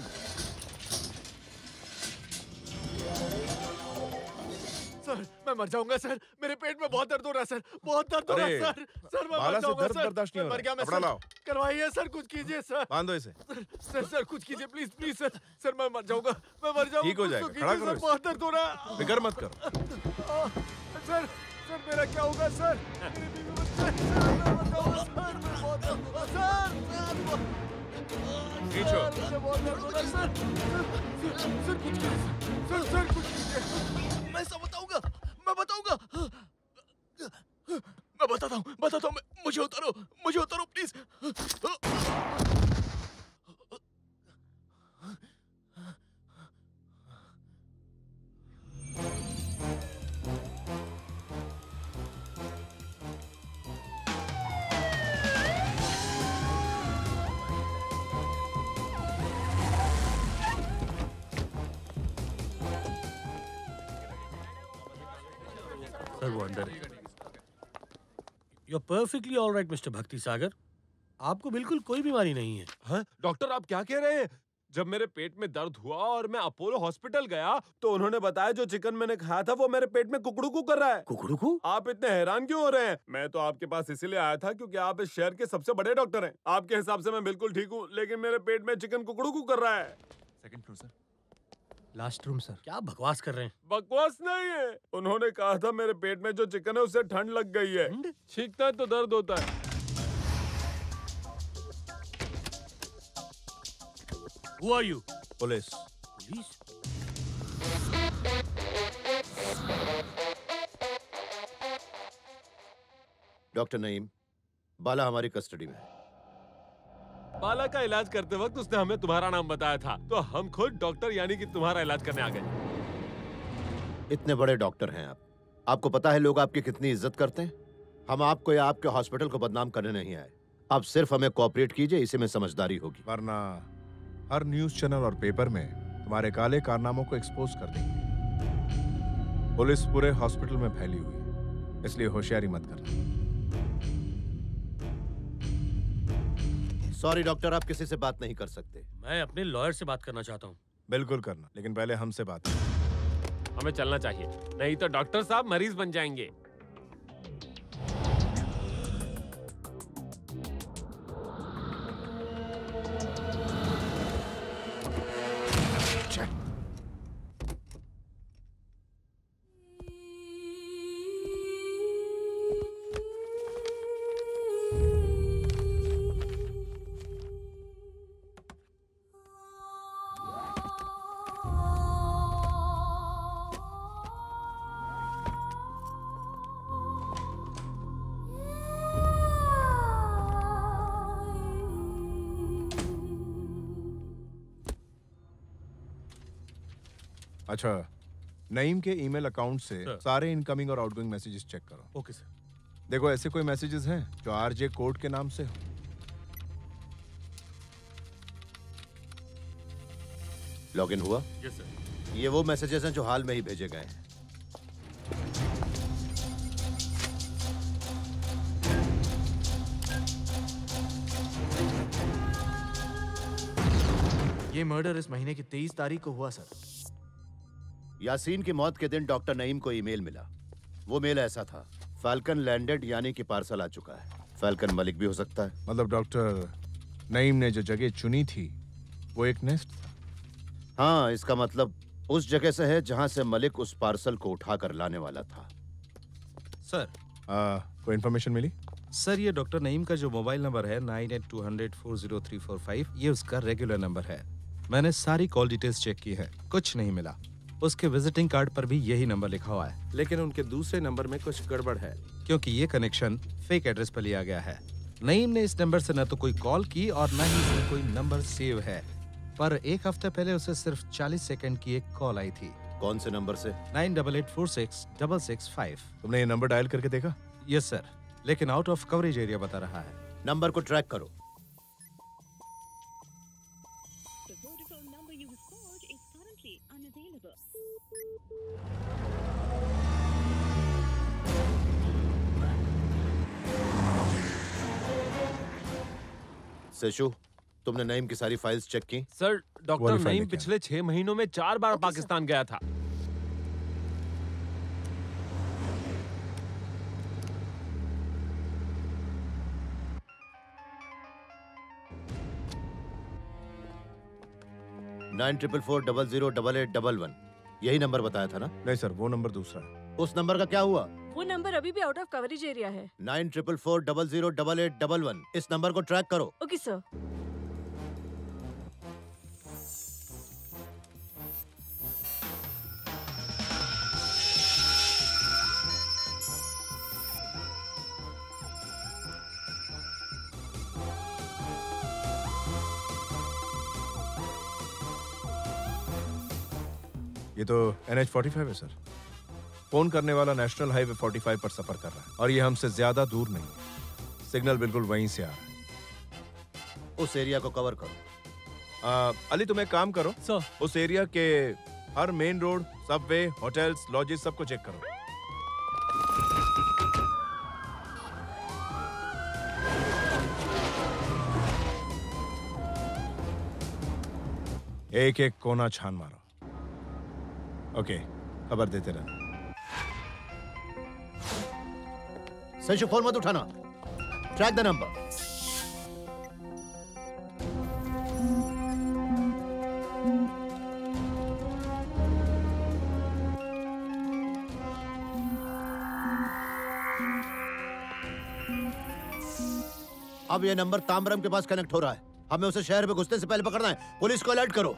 सर मैं मर जाऊंगा सर, मेरे पेट में बहुत दर्द हो रहा है सर, बहुत दर्द हो रहा है सर। सर मैं मर जाऊंगा सर, बर्दाश्त नहीं हो रहा। कपड़ा लाओ। करवाइए सर, कुछ कीजिए सर। बांधो इसे। सर सर कुछ कीजिए प्लीज, प्लीज सर। सर मैं मर जाऊंगा, मैं मर जाऊंगा। ठीक हो जाएगा, खड़ा करो। बहुत दर्द हो रहा है। फिक्र मत करो। सर सर मेरा क्या होगा सर? मेरी बीवी मर जाएगी। सर कुछ कीजिए, सर कुछ कीजिए। मैं सब बताऊंगा, मैं बताऊंगा, मैं बताता हूँ, बताता हूँ। मुझे उतारो, मुझे उतारो please. You're perfectly all right, Mr. भक्ति सागर। आपको बिल्कुल कोई बीमारी नहीं है। हाँ? डॉक्टर आप क्या कह रहे हैं? जब मेरे पेट में दर्द हुआ और मैं अपोलो हॉस्पिटल गया तो उन्होंने बताया जो चिकन मैंने खाया था वो मेरे पेट में कुकड़ुकू कर रहा है। कुकड़ुकू? आप इतने हैरान क्यों हो रहे हैं? मैं तो आपके पास इसीलिए आया था क्योंकि आप इस शहर के सबसे बड़े डॉक्टर हैं। आपके हिसाब से मैं बिल्कुल ठीक हूँ, लेकिन मेरे पेट में चिकन कुकड़ुकू कर रहा है। Second floor sir, last room sir. क्या बकवास कर रहे हैं? बकवास नहीं है, उन्होंने कहा था मेरे पेट में जो चिकन है उसे ठंड लग गई है। छींकता है तो दर्द होता है। Who are you? Police. Police? Doctor Naeem, Bala हमारी कस्टडी में है। बाला का इलाज करते वक्त उसने हमें तुम्हारा नाम बताया था, तो हम खुद डॉक्टर यानी कि तुम्हारा इलाज करने आ गए। इतने बड़े डॉक्टर हैं आप, आपको पता है लोग आपकी कितनी इज्जत करते हैं। हम आपको या आपके हॉस्पिटल को बदनाम करने नहीं आए, आप सिर्फ हमें कोऑपरेट कीजिए, इसी में समझदारी होगी। वरना हर न्यूज चैनल और पेपर में तुम्हारे काले कारनामों को एक्सपोज कर देंगे। पुलिस पूरे हॉस्पिटल में फैली हुई है, इसलिए होशियारी मत करना। सॉरी डॉक्टर, आप किसी से बात नहीं कर सकते। मैं अपने लॉयर से बात करना चाहता हूँ। बिल्कुल करना, लेकिन पहले हमसे बात। हमें चलना चाहिए, नहीं तो डॉक्टर साहब मरीज बन जाएंगे। अच्छा, नईम के ईमेल अकाउंट से सारे इनकमिंग और आउटगोइंग मैसेजेस चेक करो। Okay sir. देखो ऐसे कोई मैसेजेस हैं जो आरजे कोड के नाम से हो। लॉगिन हुआ? Yes sir. ये वो मैसेजेस हैं जो हाल में ही भेजे गए हैं। ये मर्डर इस महीने की 23 तारीख को हुआ सर। यासीन की मौत के दिन डॉक्टर नईम को ईमेल मिला। वो मेल ऐसा था, फाल्कन लैंडेड यानी कि पार्सल आ चुका है। फाल्कन मलिक भी हो सकता है। मतलब डॉक्टर नईम ने जो जगह चुनी थी वो एक नेस्ट था। हाँ, इसका मतलब उस जगह से है जहाँ से मलिक उस पार्सल को उठाकर लाने वाला था। सर कोई इन्फॉर्मेशन मिली? सर ये डॉक्टर नईम का जो मोबाइल नंबर है 9820040345 ये उसका रेगुलर नंबर है। मैंने सारी कॉल डिटेल्स चेक की है, कुछ नहीं मिला। उसके विजिटिंग कार्ड पर भी यही नंबर लिखा हुआ है, लेकिन उनके दूसरे नंबर में कुछ गड़बड़ है क्योंकि ये कनेक्शन फेक एड्रेस पर लिया गया है। नईम ने इस नंबर से न तो कोई कॉल की और न ही इसमें कोई नंबर सेव है, पर एक हफ्ते पहले उसे सिर्फ 40 सेकंड की एक कॉल आई थी। कौन से नंबर से? 98846665। तुमने ये नंबर डायल करके देखा? यस सर, लेकिन आउट ऑफ कवरेज एरिया बता रहा है। नंबर को ट्रैक करो। सेशु, तुमने नईम की सारी फाइल्स चेक की? सर, डॉक्टर नईम पिछले 6 महीनों में 4 बार पाकिस्तान गया था। $9444008811 यही नंबर बताया था ना? नहीं सर, वो नंबर दूसरा है। उस नंबर का क्या हुआ? वो नंबर अभी भी आउट ऑफ कवरेज एरिया है। 9444008811 इस नंबर को ट्रैक करो। Okay sir. ये तो NH-45 है सर। फोन करने वाला नेशनल हाईवे 45 पर सफर कर रहा है और ये हमसे ज्यादा दूर नहीं है। सिग्नल बिल्कुल वहीं से आ रहा है। उस एरिया को कवर करो। अली तुम एक काम करो सर, उस एरिया के हर main road, subway, hotels, lodges सबको चेक करो। एक एक कोना छान मारो। ओके, खबर देते रहा। संशु फोन मत उठाना। Track the number. अब यह नंबर ताम्बरम के पास कनेक्ट हो रहा है। हमें उसे शहर में घुसने से पहले पकड़ना है। पुलिस को अलर्ट करो।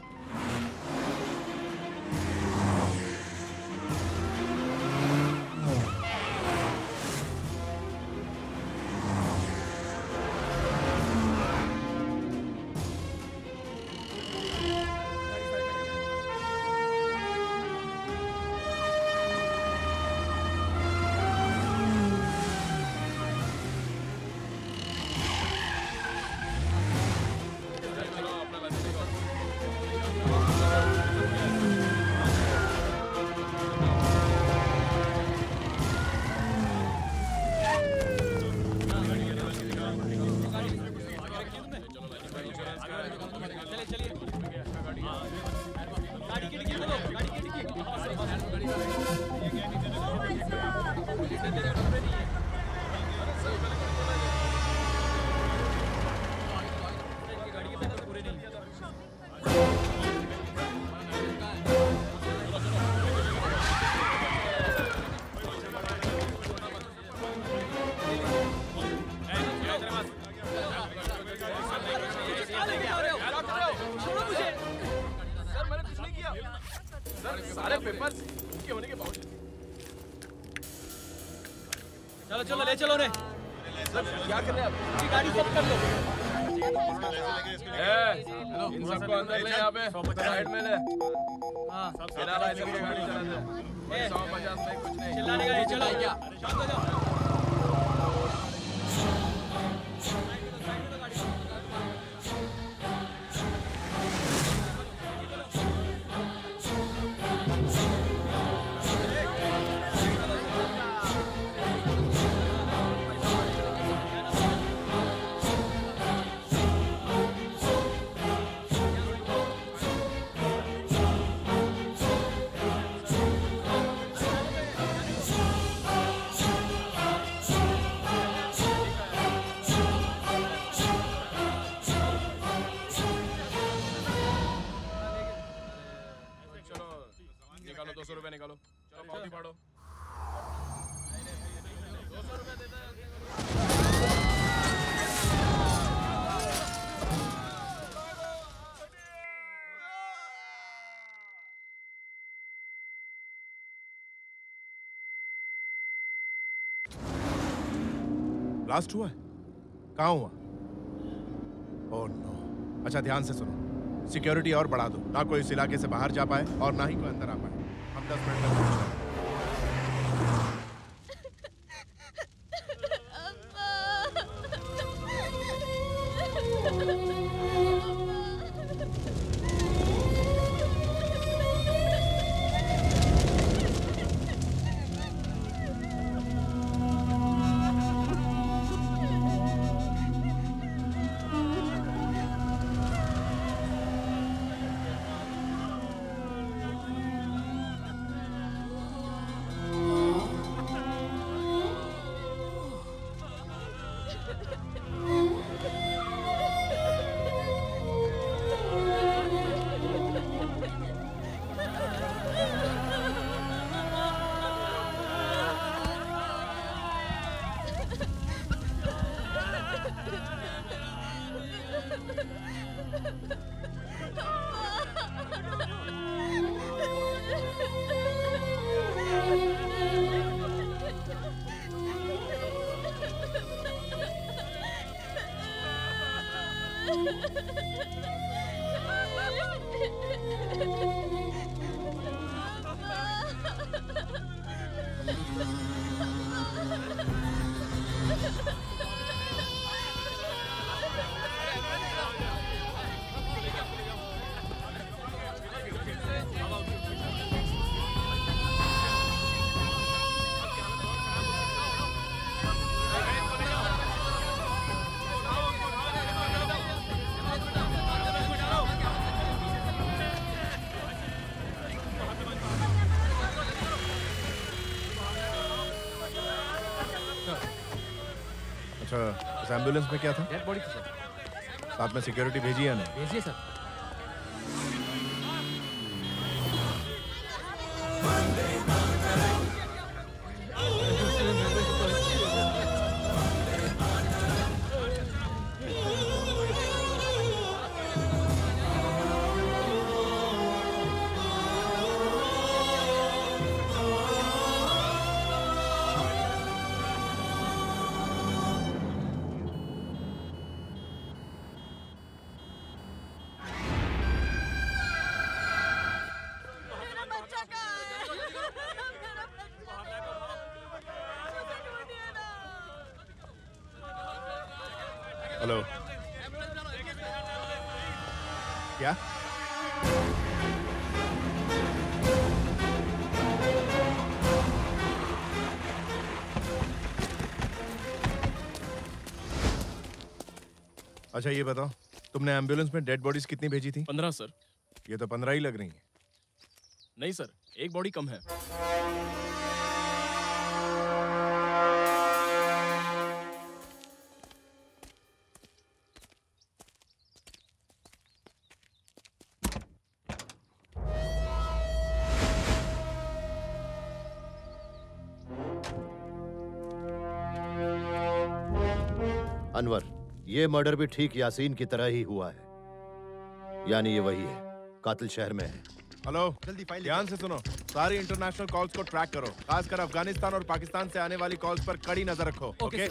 निकालो, 200 रुपए देता है। ब्लास्ट हुआ है? कहाँ हुआ? Oh no. अच्छा ध्यान से सुनो, सिक्योरिटी और बढ़ा दो, ना कोई इस इलाके से बाहर जा पाए और ना ही कोई अंदर आ पाए। हम 10 मिनट में पहुँच जाएंगे। इस एम्बुलेंस में क्या था? डेड बॉडी थी सर। साथ में सिक्योरिटी भेजी है ना? भेजिए सर। अच्छा ये बताओ, तुमने एम्बुलेंस में डेड बॉडीज कितनी भेजी थी? 15 सर। ये तो 15 ही लग रही है। नहीं सर, एक बॉडी कम है। अनवर, ये मर्डर भी ठीक यासीन की तरह ही हुआ है, यानी ये वही है, कातिल शहर में है। हेलो, जल्दी फाइल। ध्यान से सुनो, सारी इंटरनेशनल कॉल्स को ट्रैक करो, खासकर अफगानिस्तान और पाकिस्तान से आने वाली कॉल्स पर कड़ी नजर रखो। ओके?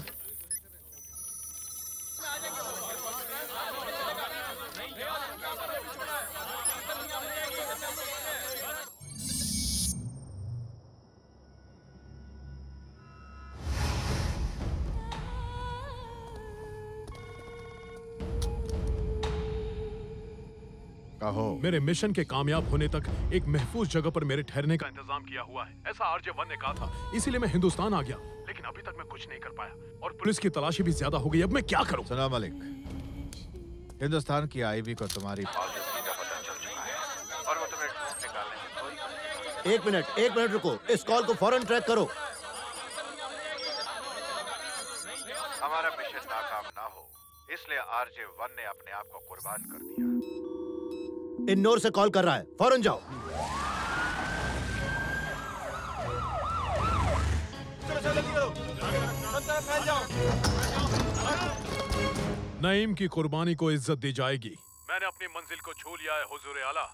मेरे मिशन के कामयाब होने तक एक महफूज जगह पर मेरे ठहरने का इंतजाम किया हुआ है, ऐसा आरजे वन ने कहा था, इसीलिए मैं हिंदुस्तान आ गया। लेकिन अभी तक मैं कुछ नहीं कर पाया और पुलिस की तलाशी भी ज्यादा हो गई, अब मैं क्या करूं? सलाम मलिक, हिंदुस्तान की आईवी को तुम्हारी पता चल चुका है और वो तुम्हें ढूंढ निकालने में। एक मिनट रुको, इस कॉल को फौरन ट्रैक करो। हमारा मिशन नाकाम ना हो इसलिए आरजे वन ने अपने आप को कुर्बान कर दिया। इंदौर से कॉल कर रहा है, फौरन जाओ। नईम की कुर्बानी को इज्जत दी जाएगी। मैंने अपनी मंजिल को छू लिया है हुजूर आला,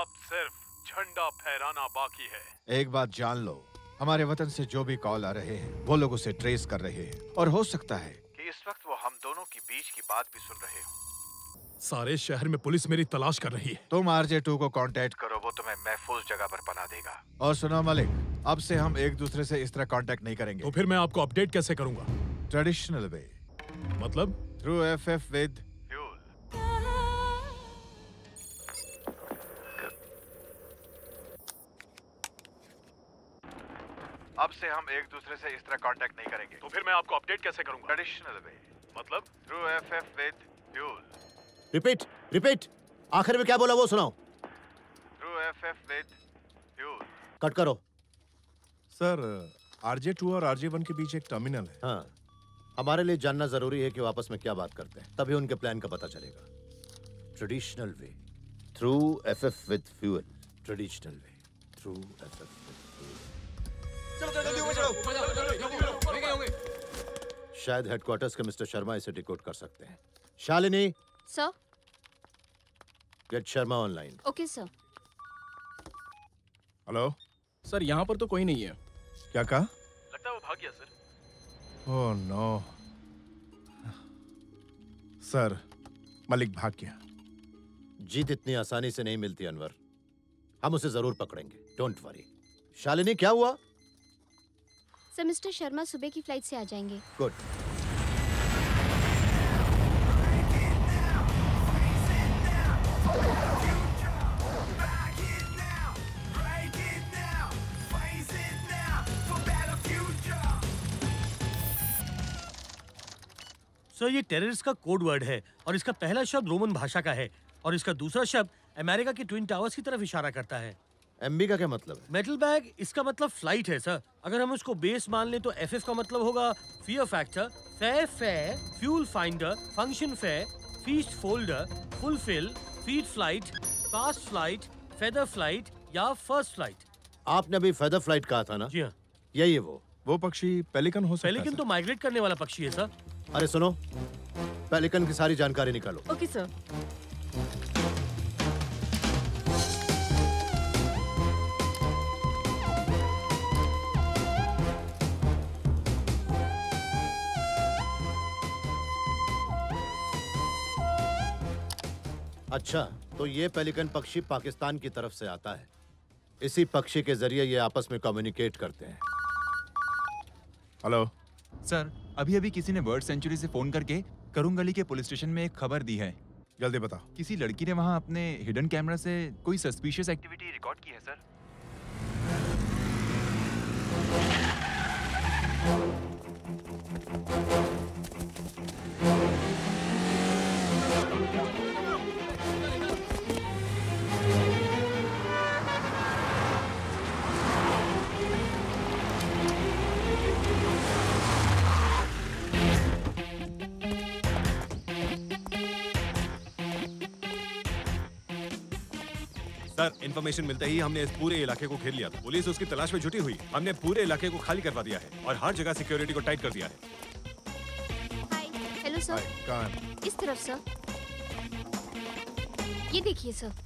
अब सिर्फ झंडा फहराना बाकी है। एक बात जान लो, हमारे वतन से जो भी कॉल आ रहे हैं वो लोग उसे ट्रेस कर रहे हैं और हो सकता है इस वक्त वो हम दोनों के बीच की बात भी सुन रहे हो। सारे शहर में पुलिस मेरी तलाश कर रही है। तुम RJ2 को कांटेक्ट करो, वो तुम्हें महफूज जगह पर पनाह देगा। और सुनो मलिक, अब से हम एक दूसरे से इस तरह कांटेक्ट नहीं करेंगे। तो फिर मैं आपको अपडेट कैसे करूंगा? ट्रेडिशनल वे, मतलब थ्रू FF विद फ्यूल। अब से हम एक दूसरे से इस तरह कांटेक्ट नहीं करेंगे। तो फिर मैं आपको अपडेट कैसे करूंगा? ट्रेडिशनल वे, मतलब through FF with fuel. Repeat repeat, आखिर में क्या बोला वो सुनाओ। Through FF with fuel. Cut करो। सर, RJ2 और RJ1 के बीच एक टर्मिनल है। हाँ, हमारे लिए जानना जरूरी है कि आपस में क्या बात करते हैं, तभी उनके प्लान का पता चलेगा। Traditional way through FF with fuel. Traditional way through FF with fuel. चलो चलो जल्दी होंगे। शायद हेडक्वार्टर्स के मिस्टर शर्मा इसे डिकोड कर सकते हैं। Shalini sir, get Sharma online. Okay sir. Hello sir, यहाँ पर तो कोई नहीं है। क्या कहा? लगता है वो भाग गया sir. Oh no. Sir, Malik भाग गया। जीत इतनी आसानी से नहीं मिलती अनवर, हम उसे जरूर पकड़ेंगे, डोंट वरी। शालिनी क्या हुआ? सर, मिस्टर शर्मा सुबह की फ्लाइट से आ जाएंगे। गुड। तो ये टेररिस्ट का कोड वर्ड है और इसका पहला शब्द रोमन भाषा का है और इसका दूसरा शब्द अमेरिका की ट्विन टावर्स की तरफ इशारा करता है। एमबी का क्या मतलब है? मेटल बैग, इसका मतलब फ्लाइट है सर। अगर हम उसको बेस मान लें तो FF का मतलब होगा fear factor, fair fair, fuel finder, function fair, feast folder, fulfil, feed flight, fast flight, feather flight या फर्स्ट फ्लाइट। आपने अभी फेदर फ्लाइट कहा था ना? जी हाँ, यही है वो पक्षी पेलिकन हो सकता है। पेलिकन तो माइग्रेट करने वाला पक्षी है सर। अरे सुनो, पेलिकन की सारी जानकारी निकालो। Okay sir. अच्छा, तो ये पेलिकन पक्षी पाकिस्तान की तरफ से आता है। इसी पक्षी के जरिए ये आपस में कम्युनिकेट करते हैं। हेलो सर, अभी किसी ने बर्ड सेंचुरी से फोन करके करुंगली के पुलिस स्टेशन में एक खबर दी है। जल्दी बताओ। किसी लड़की ने वहां अपने हिडन कैमरा से कोई सस्पिशियस एक्टिविटी रिकॉर्ड की है सर। इन्फॉर्मेशन मिलते ही हमने इस पूरे इलाके को घेर लिया था। पुलिस उसकी तलाश में जुटी हुई। हमने पूरे इलाके को खाली करवा दिया है और हर जगह सिक्योरिटी को टाइट कर दिया है। Hi, hello sir. कहाँ? इस तरफ सर। ये देखिए सर।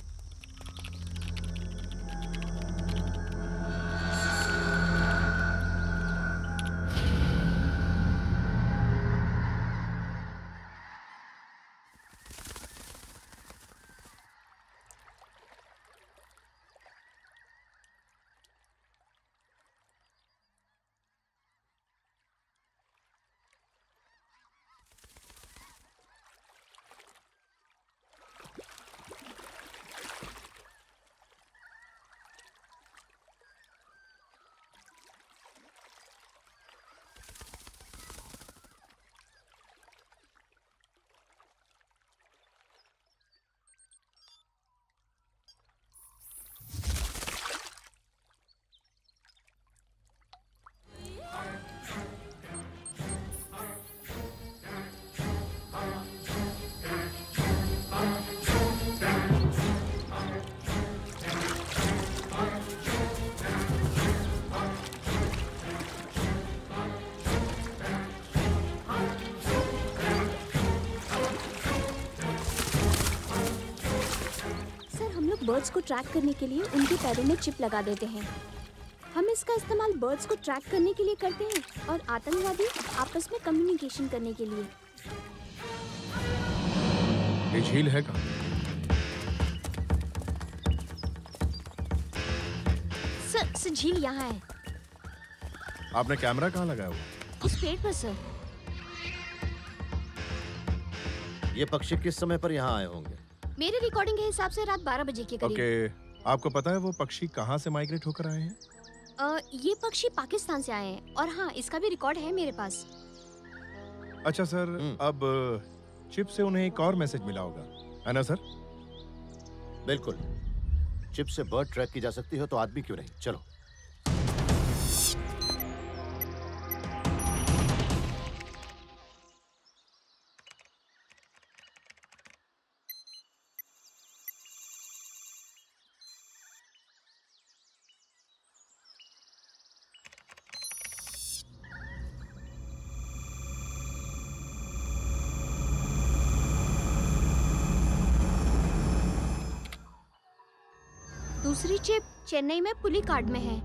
बर्ड्स को ट्रैक करने के लिए उनके पैरों में चिप लगा देते हैं। हम इसका इस्तेमाल बर्ड्स को ट्रैक करने के लिए करते हैं और आतंकवादी आपस में कम्युनिकेशन करने के लिए। ये झील है कहाँ? सर झील यहाँ है। आपने कैमरा कहाँ लगाया हुआ? उस पेड़ पर सर। ये पक्षी किस समय पर यहाँ आए होंगे? मेरे रिकॉर्डिंग के हिसाब से रात 12 बजे के करीब। ओके, आपको पता है वो पक्षी कहाँ से माइग्रेट होकर आए हैं? ये पक्षी पाकिस्तान से आए हैं और हाँ, इसका भी रिकॉर्ड है मेरे पास। अच्छा सर, अब चिप से उन्हें एक और मैसेज मिला होगा, है ना सर? बिल्कुल, चिप से बर्ड ट्रैक की जा सकती हो तो आदमी क्यों नहीं। चलो दूसरी चिप चेन्नई में पुलिकाट में है।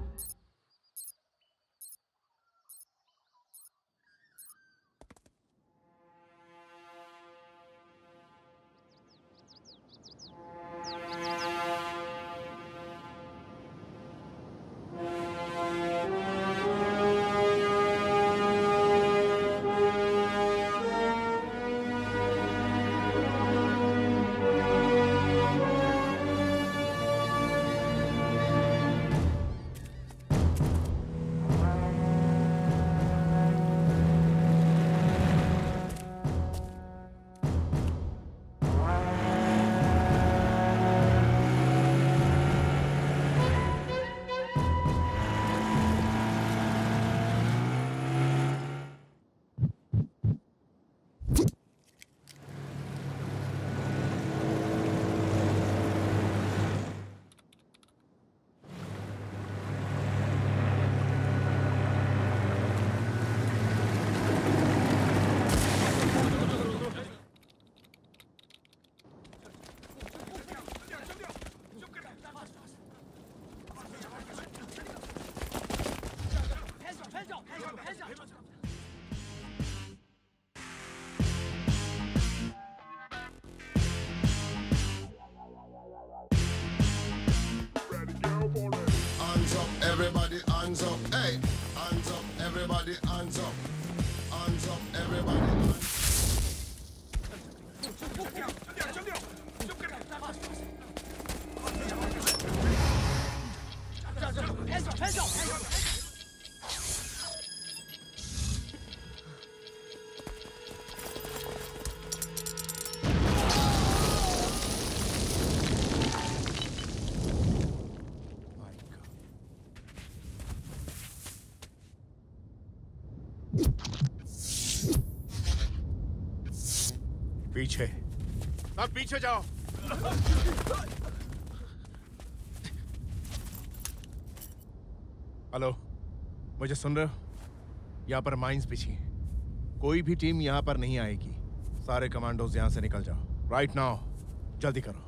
पीछे, अब पीछे जाओ। हेलो, मुझे सुन रहे हो? यहाँ पर माइंस बिछी, कोई भी टीम यहाँ पर नहीं आएगी। सारे कमांडोज यहाँ से निकल जाओ, राइट नाउ, जल्दी करो।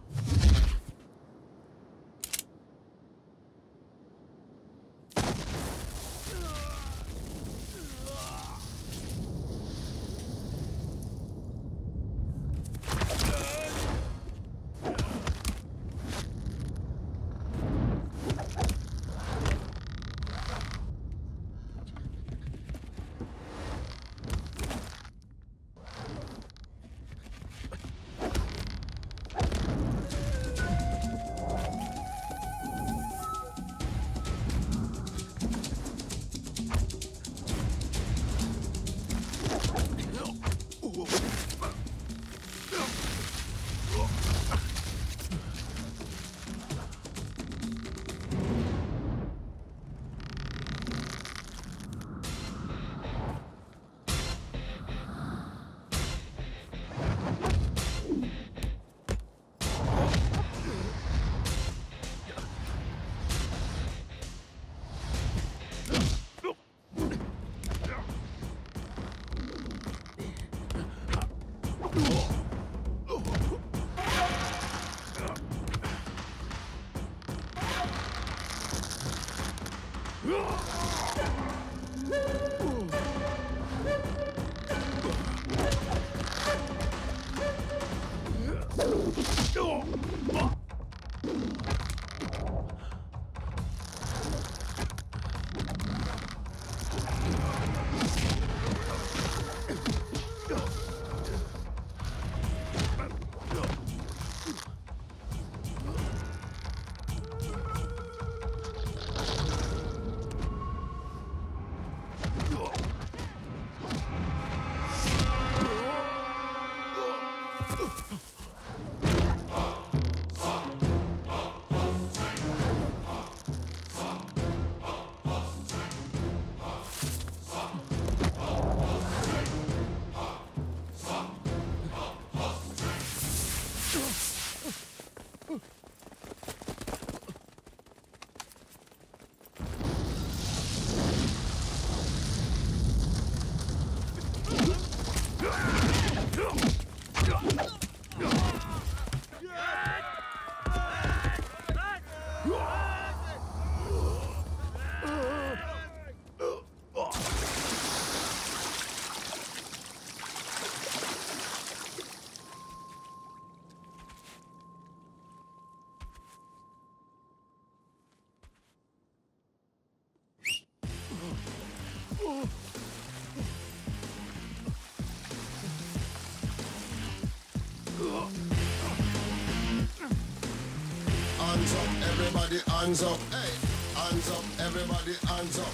Hands up, hey, hands up, everybody, hands up.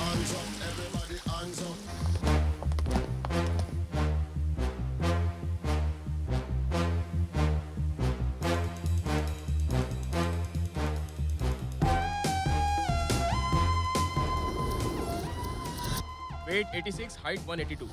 Hands up, everybody, hands up. Weight 86, height 182.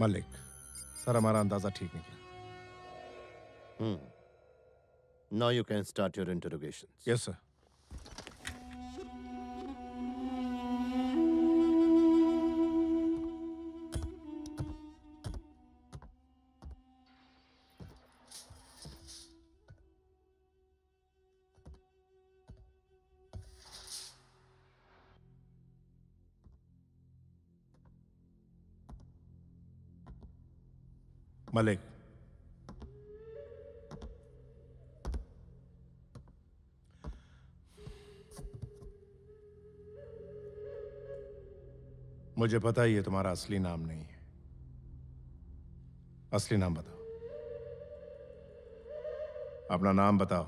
Malik, sir हमारा अंदाजा ठीक निकला। Now you can start your interrogations. Yes, sir. Malik, मुझे पता है ये तुम्हारा असली नाम नहीं है। असली नाम बताओ, अपना नाम बताओ।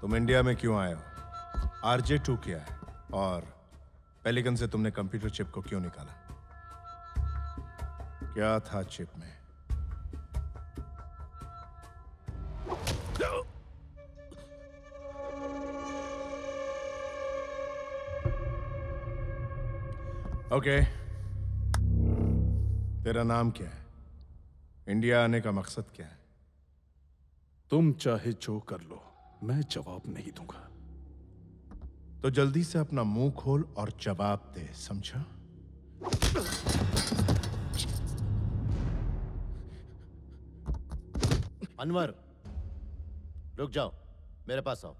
तुम इंडिया में क्यों आए हो? RJ 2 क्या है और पेलिकन से तुमने कंप्यूटर चिप को क्यों निकाला? क्या था चिप में? ओके, तेरा नाम क्या है? इंडिया आने का मकसद क्या है? तुम चाहे जो कर लो, मैं जवाब नहीं दूंगा। तो जल्दी से अपना मुंह खोल और जवाब दे, समझा? अनवर, रुक जाओ, मेरे पास आओ।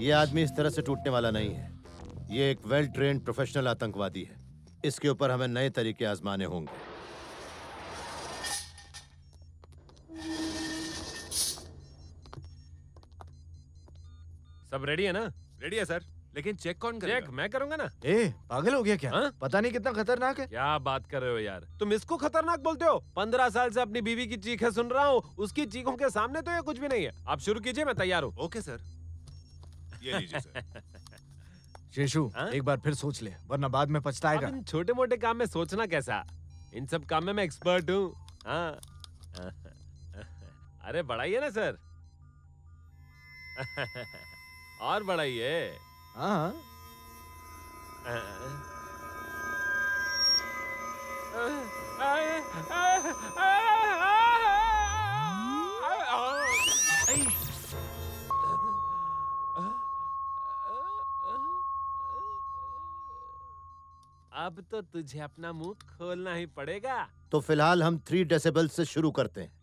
ये आदमी इस तरह से टूटने वाला नहीं है। ये एक वेल ट्रेन्ड प्रोफेशनल आतंकवादी है। इसके ऊपर हमें नए तरीके आजमाने होंगे। सब रेडी है ना? रेडी है सर, लेकिन चेक कौन करेगा? चेक मैं करूंगा ना। ए, पागल हो गया क्या? हा? पता नहीं कितना खतरनाक है। क्या बात कर रहे हो यार, तुम इसको खतरनाक बोलते हो? 15 साल से अपनी बीवी की चीखें सुन रहा हूँ, उसकी चीखों के सामने तो ये कुछ भी नहीं है। आप शुरू कीजिए, मैं तैयार हूँ। ओके सर, ये लीजिए सर। शेषु, एक बार फिर सोच ले, वरना बाद में पछताएगा। इन छोटे मोटे काम में सोचना कैसा, इन सब काम में मैं एक्सपर्ट हूँ। अरे बढ़ाइए ना सर। और बढ़ाइए। हाँ अब तो तुझे अपना मुंह खोलना ही पड़ेगा। तो फिलहाल हम 3 डेसिबल से शुरू करते हैं।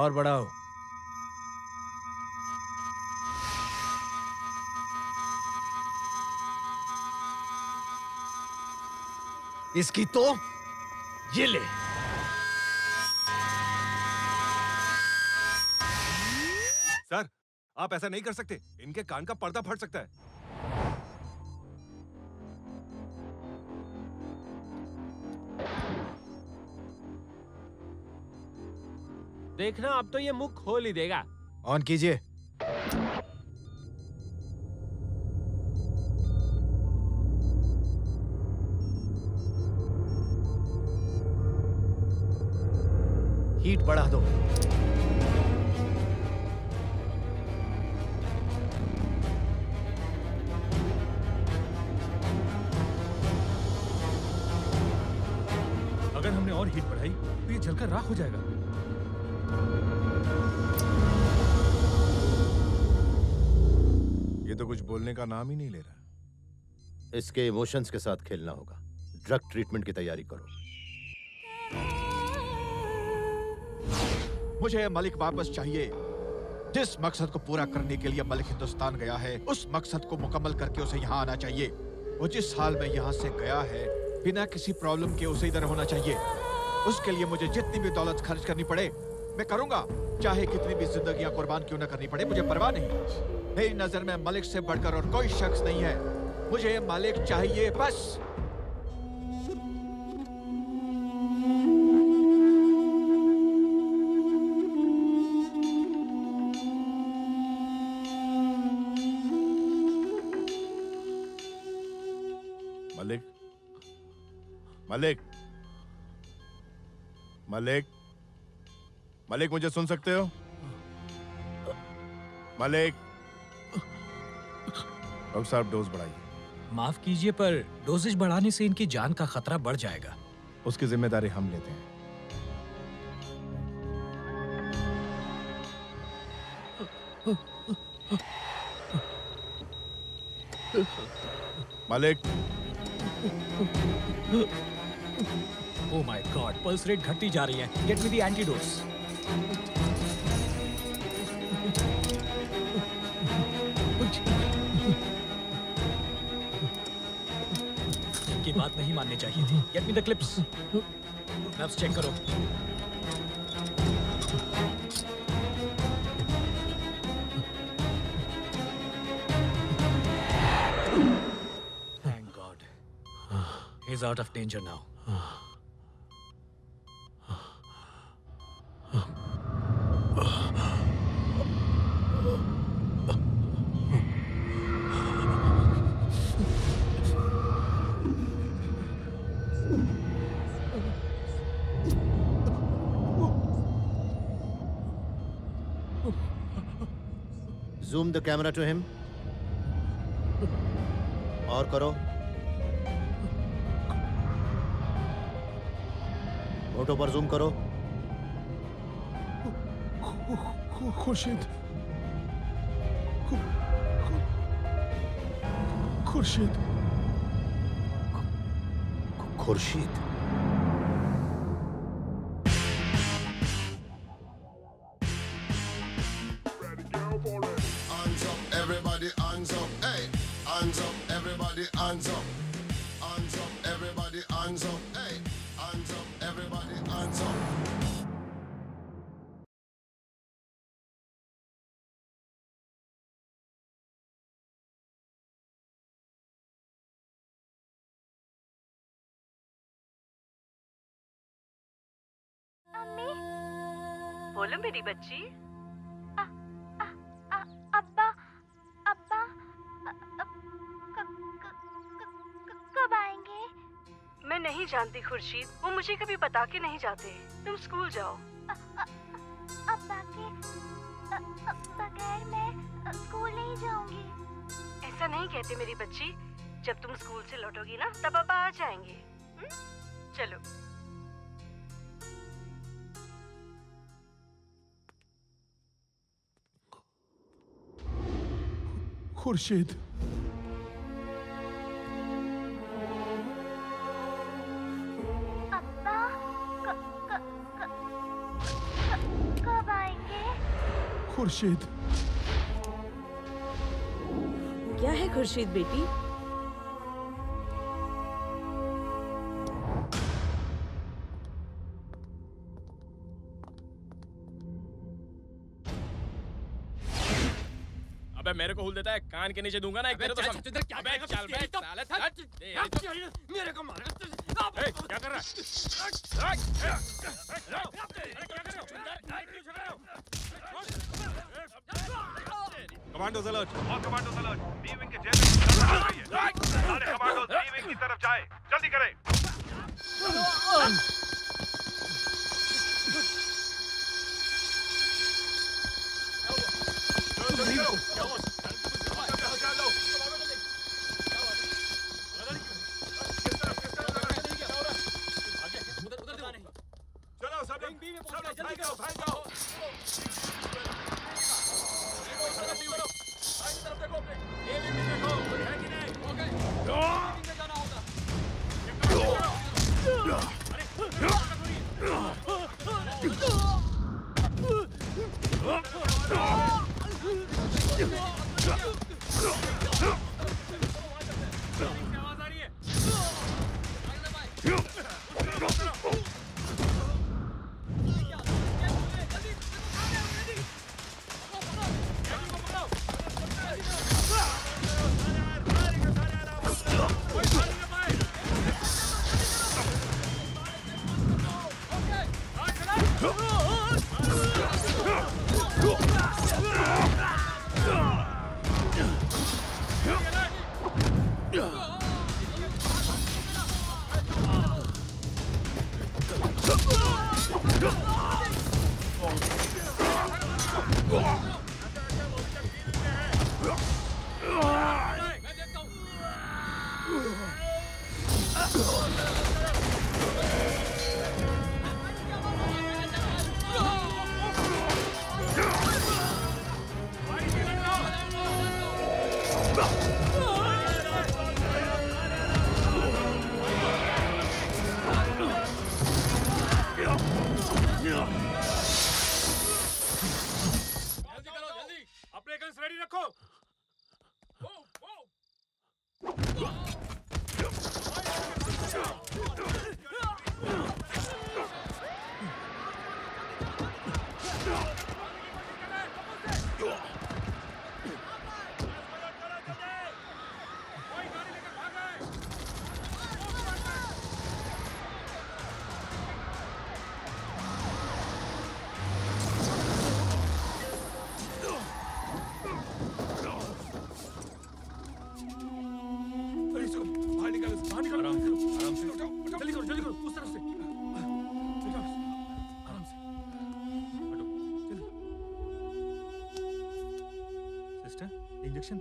और बढ़ाओ। इसकी तो ये ले। सर आप ऐसा नहीं कर सकते, इनके कान का पर्दा फट सकता है। देखना अब तो ये मुख खोल ही देगा। ऑन कीजिए। हीट बढ़ा दो। अगर हमने और हीट बढ़ाई तो ये जलकर राख हो जाएगा। ये तो कुछ बोलने का नाम ही नहीं ले रहा। इसके इमोशंस के साथ खेलना होगा। ड्रग ट्रीटमेंट की तैयारी करो। मुझे मलिक वापस चाहिए। जिस मकसद को पूरा करने के लिए मलिक हिंदुस्तान गया है उस मकसद को मुकम्मल करके उसे यहाँ आना चाहिए। वो जिस हाल में यहाँ से गया है बिना किसी प्रॉब्लम के उसे इधर होना चाहिए। उसके लिए मुझे जितनी भी दौलत खर्च करनी पड़े मैं करूंगा, चाहे कितनी भी जिंदगियां कुर्बान क्यों ना करनी पड़े, मुझे परवाह नहीं। मेरी नजर में मलिक से बढ़कर और कोई शख्स नहीं है। मुझे मलिक चाहिए बस। मलिक, मलिक, मलिक, मलिक, मुझे सुन सकते हो? मलिक, डॉक्टर साहब डोज बढ़ाइए। माफ कीजिए पर डोजेज बढ़ाने से इनकी जान का खतरा बढ़ जाएगा। उसकी जिम्मेदारी हम लेते हैं। Malik, oh my god, pulse rate घटती जा रही है। Get me the antidote. की बात नहीं माननी चाहिए थी। Get me the clips. नब्स चेक करो। Thank god, he is out of danger now. Zoom the camera to him. और करो। फोटो पर zoom करो। खुर्शीद, खुर्शीद, खुर्शीद। बोलो मेरी बच्ची। अब्बा, अब्बा, नहीं जानती खुर्शीद, वो मुझे कभी बता के नहीं जाते। तुम स्कूल जाओ। बगैर मैं स्कूल नहीं जाऊंगी। ऐसा नहीं कहते मेरी बच्ची, जब तुम स्कूल से लौटोगी ना तब पापा आ जाएंगे। चलो। खुर्शीद, खुर्शीद। क्या है खुर्शीद बेटी? अबे मेरे को हुल देता है, कान के नीचे दूंगा ना एक तेरे तो सब। क्या बैग चल बे साला, हट मेरे को मारेगा। ए क्या कर रहा है? कमांडो अलर्ट, और कमांडो अलर्ट। बी विंग के जेब में चल रही है। सारे कमांडो बी विंग की तरफ जाएं, जल्दी करें। चलो सब लोग बी में पहुंच जाओ, भाग जाओ भाग जाओ।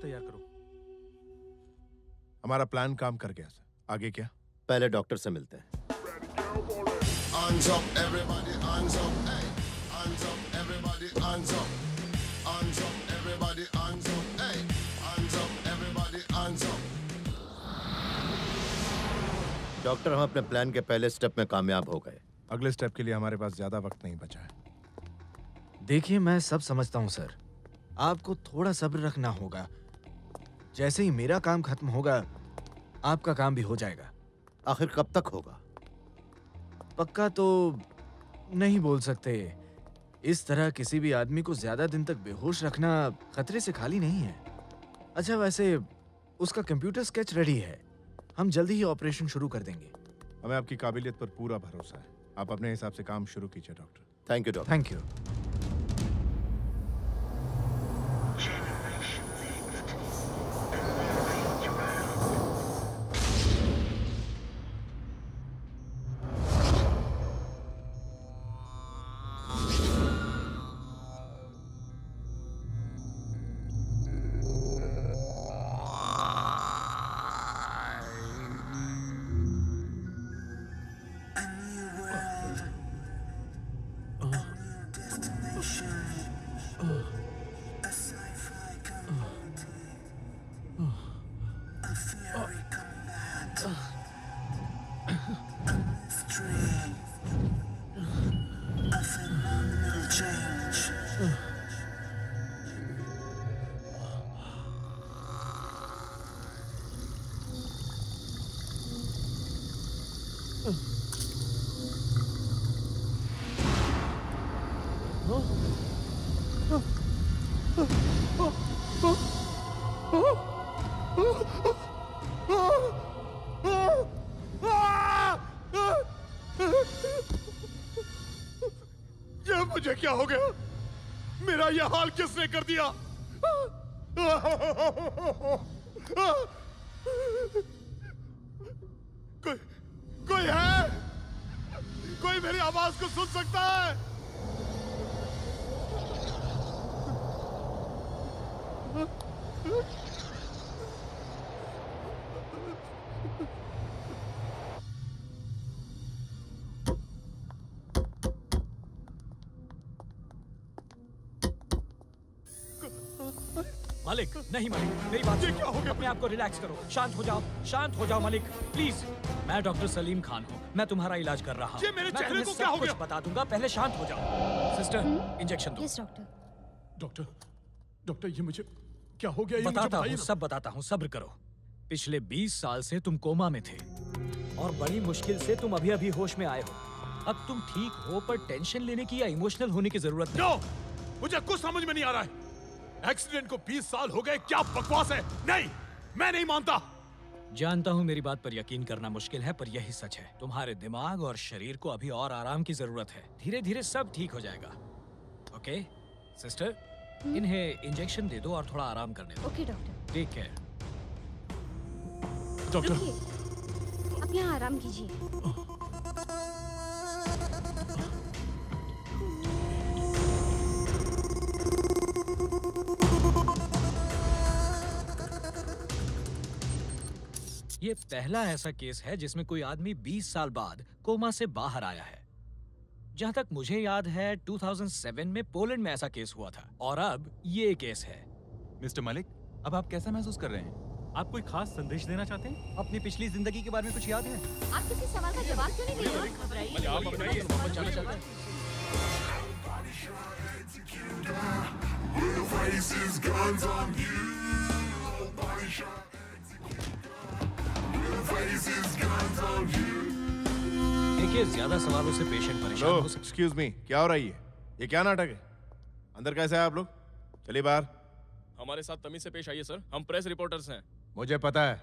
तैयार करो। हमारा प्लान काम कर गया सर। आगे क्या? पहले डॉक्टर से मिलते हैं। डॉक्टर, हम अपने प्लान के पहले स्टेप में कामयाब हो गए। अगले स्टेप के लिए हमारे पास ज्यादा वक्त नहीं बचा है। देखिए, मैं सब समझता हूँ सर, आपको थोड़ा सब्र रखना होगा। जैसे ही मेरा काम खत्म होगा, आपका काम भी हो जाएगा। आखिर कब तक होगा? पक्का तो नहीं बोल सकते। इस तरह किसी भी आदमी को ज्यादा दिन तक बेहोश रखना खतरे से खाली नहीं है। अच्छा, वैसे उसका कंप्यूटर स्केच रेडी है, हम जल्दी ही ऑपरेशन शुरू कर देंगे। हमें आपकी काबिलियत पर पूरा भरोसा है। आप अपने हिसाब से काम शुरू कीजिए doctor. Thank you doctor. Thank you. मुझे क्या हो गया? मेरा यह हाल किसने कर दिया? कोई है? कोई मेरी आवाज को सुन सकता है? मालिक, नहीं मालिक, मेरी बात क्या हो गया? अपने आप को रिलैक्स करो, शांत हो जाओ मालिक, प्लीज। मैं डॉक्टर सलीम खान हूँ, मैं तुम्हारा इलाज कर रहा हूँ। मेरे चेहरे को क्या हो गया? बता दूंगा, पहले शांत हो जाओ। सिस्टर, इंजेक्शन दो। डॉक्टर, ये मुझे क्या हो गया? बताता हूँ, सब बताता हूँ, सब्र करो। पिछले 20 साल से तुम कोमा में थे और बड़ी मुश्किल से तुम अभी अभी होश में आए हो। अब तुम ठीक हो, पर टेंशन लेने की या इमोशनल होने की जरूरत नहीं। मुझे कुछ समझ में नहीं आ रहा है। एक्सीडेंट को 20 साल हो गए, क्या बकवास है? नहीं, मैं नहीं मानता। जानता हूँ मेरी बात पर यकीन करना मुश्किल है, पर यही सच है। तुम्हारे दिमाग और शरीर को अभी और आराम की जरूरत है। धीरे धीरे सब ठीक हो जाएगा। ओके सिस्टर, इन्हें इंजेक्शन दे दो और थोड़ा आराम करने दो। Okay doctor. Take care. Doctor, आप यहाँ आराम कीजिए। ये पहला ऐसा केस है जिसमें कोई आदमी 20 साल बाद कोमा से बाहर आया है। जहां तक मुझे याद है 2007 में पोलैंड में ऐसा केस हुआ था, और अब ये केस है। मिस्टर मलिक, अब आप कैसा महसूस कर रहे हैं? आप कोई खास संदेश देना चाहते हैं? अपनी पिछली जिंदगी के बारे में कुछ याद है? आप किसी सवाल का जवाब क्यों नहीं दे रहे? देखिए, ज्यादा सवालों से पेशेंट परेशान हो सकता है। एक्सक्यूज मी, क्या हो रहा है ये? ये क्या नाटक है? अंदर कैसे है आप लोग? चलिए बाहर। हमारे साथ तमीज से पेश आइए सर, हम प्रेस रिपोर्टर्स हैं। मुझे पता है,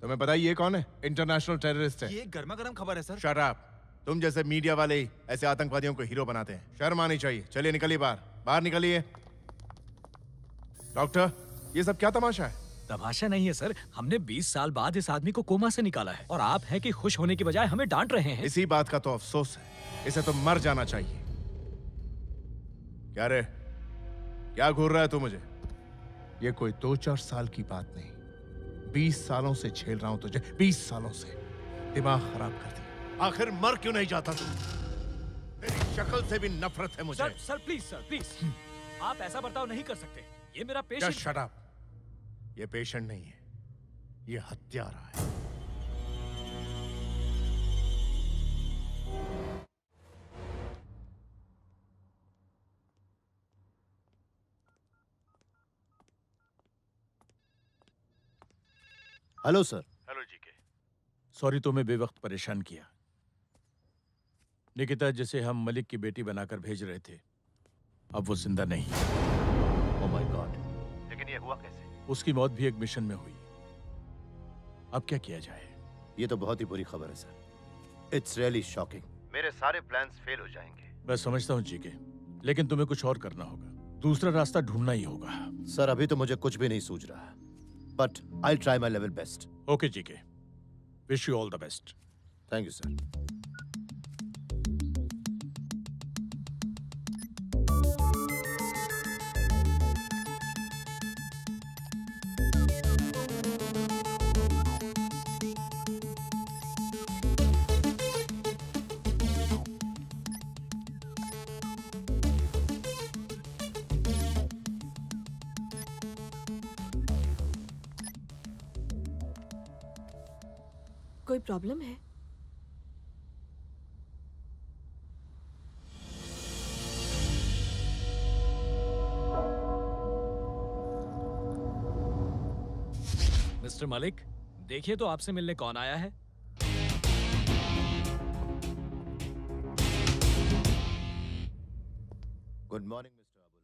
तुम्हें पता है ये कौन है? इंटरनेशनल टेररिस्ट है। ये गर्मा गर्म खबर है सर। शट अप, तुम जैसे मीडिया वाले ही ऐसे आतंकवादियों को हीरो बनाते हैं। शर्म आनी चाहिए। चलिए निकलिए बाहर, बाहर निकलिए। डॉक्टर, ये सब क्या तमाशा है? तमाशा नहीं है सर, हमने 20 साल बाद इस आदमी को कोमा से निकाला है और आप है कि खुश होने की बजाय हमें डांट रहे हैं। इसी बात का तो अफसोस है, इसे तो मर जाना चाहिए। क्या रे, क्या घूर रहा है तू मुझे? ये कोई 2-4 साल की बात नहीं, 20 सालों से झेल रहा हूं तुझे, 20 सालों से। दिमाग खराब कर दिया। आखिर मर क्यों नहीं जाता तू? तेरी शक्ल से भी नफरत है मुझे। सर प्लीज, आप ऐसा बर्ताव नहीं कर सकते। ये मेरा पेशेंट। शट अप, ये पेशेंट नहीं है, ये हत्यारा है। Hello sir. Hello GK, sorry तुम्हें बेवक्त परेशान किया। निकिता, जिसे हम मलिक की बेटी बनाकर भेज रहे थे, अब वो जिंदा नहीं है। ओह माय गॉड, लेकिन ये हुआ कैसे? उसकी मौत भी एक मिशन में हुई। अब क्या किया जाए? ये तो बहुत ही बुरी खबर है सर। It's really shocking. मेरे सारे प्लान्स फेल हो जाएंगे। मैं समझता हूँ जीके, लेकिन तुम्हें कुछ और करना होगा, दूसरा रास्ता ढूंढना ही होगा। सर, अभी तो मुझे कुछ भी नहीं सूझ रहा है, but I try my level best. Okay GK, wish you all the best. Thank you sir. कोई प्रॉब्लम है? मिस्टर मलिक, देखिए तो आपसे मिलने कौन आया है। Good morning mister Abul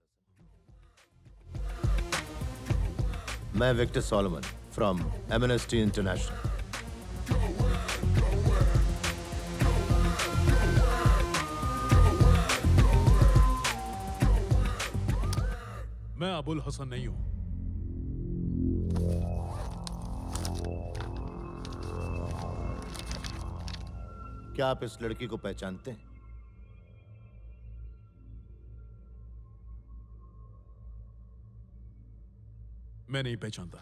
Hasan. मैं Victor Solomon from Amnesty International. मैं अबुल हसन नहीं हूं। क्या आप इस लड़की को पहचानते हैं? मैं नहीं पहचानता।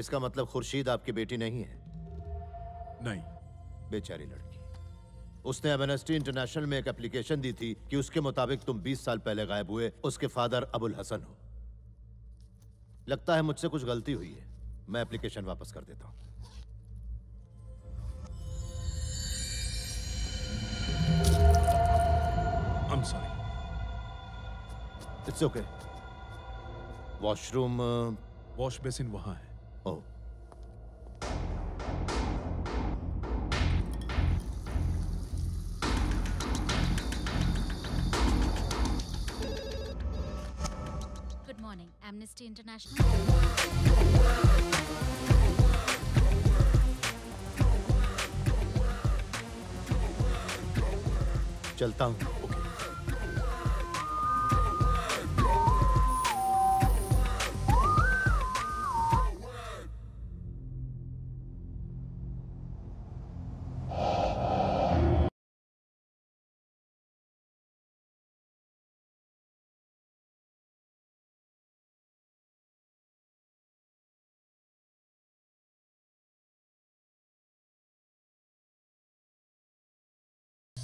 इसका मतलब खुर्शीद आपकी बेटी नहीं है? नहीं। बेचारी लड़की, उसने एमनेस्टी इंटरनेशनल में एक एप्लीकेशन दी थी कि उसके मुताबिक तुम 20 साल पहले गायब हुए, उसके फादर अबुल हसन हो। लगता है मुझसे कुछ गलती हुई है, मैं एप्लीकेशन वापस कर देता हूं। I'm sorry. It's okay. Washroom wash basin वहां है। Oh. Good morning Amnesty International. चलता हूँ।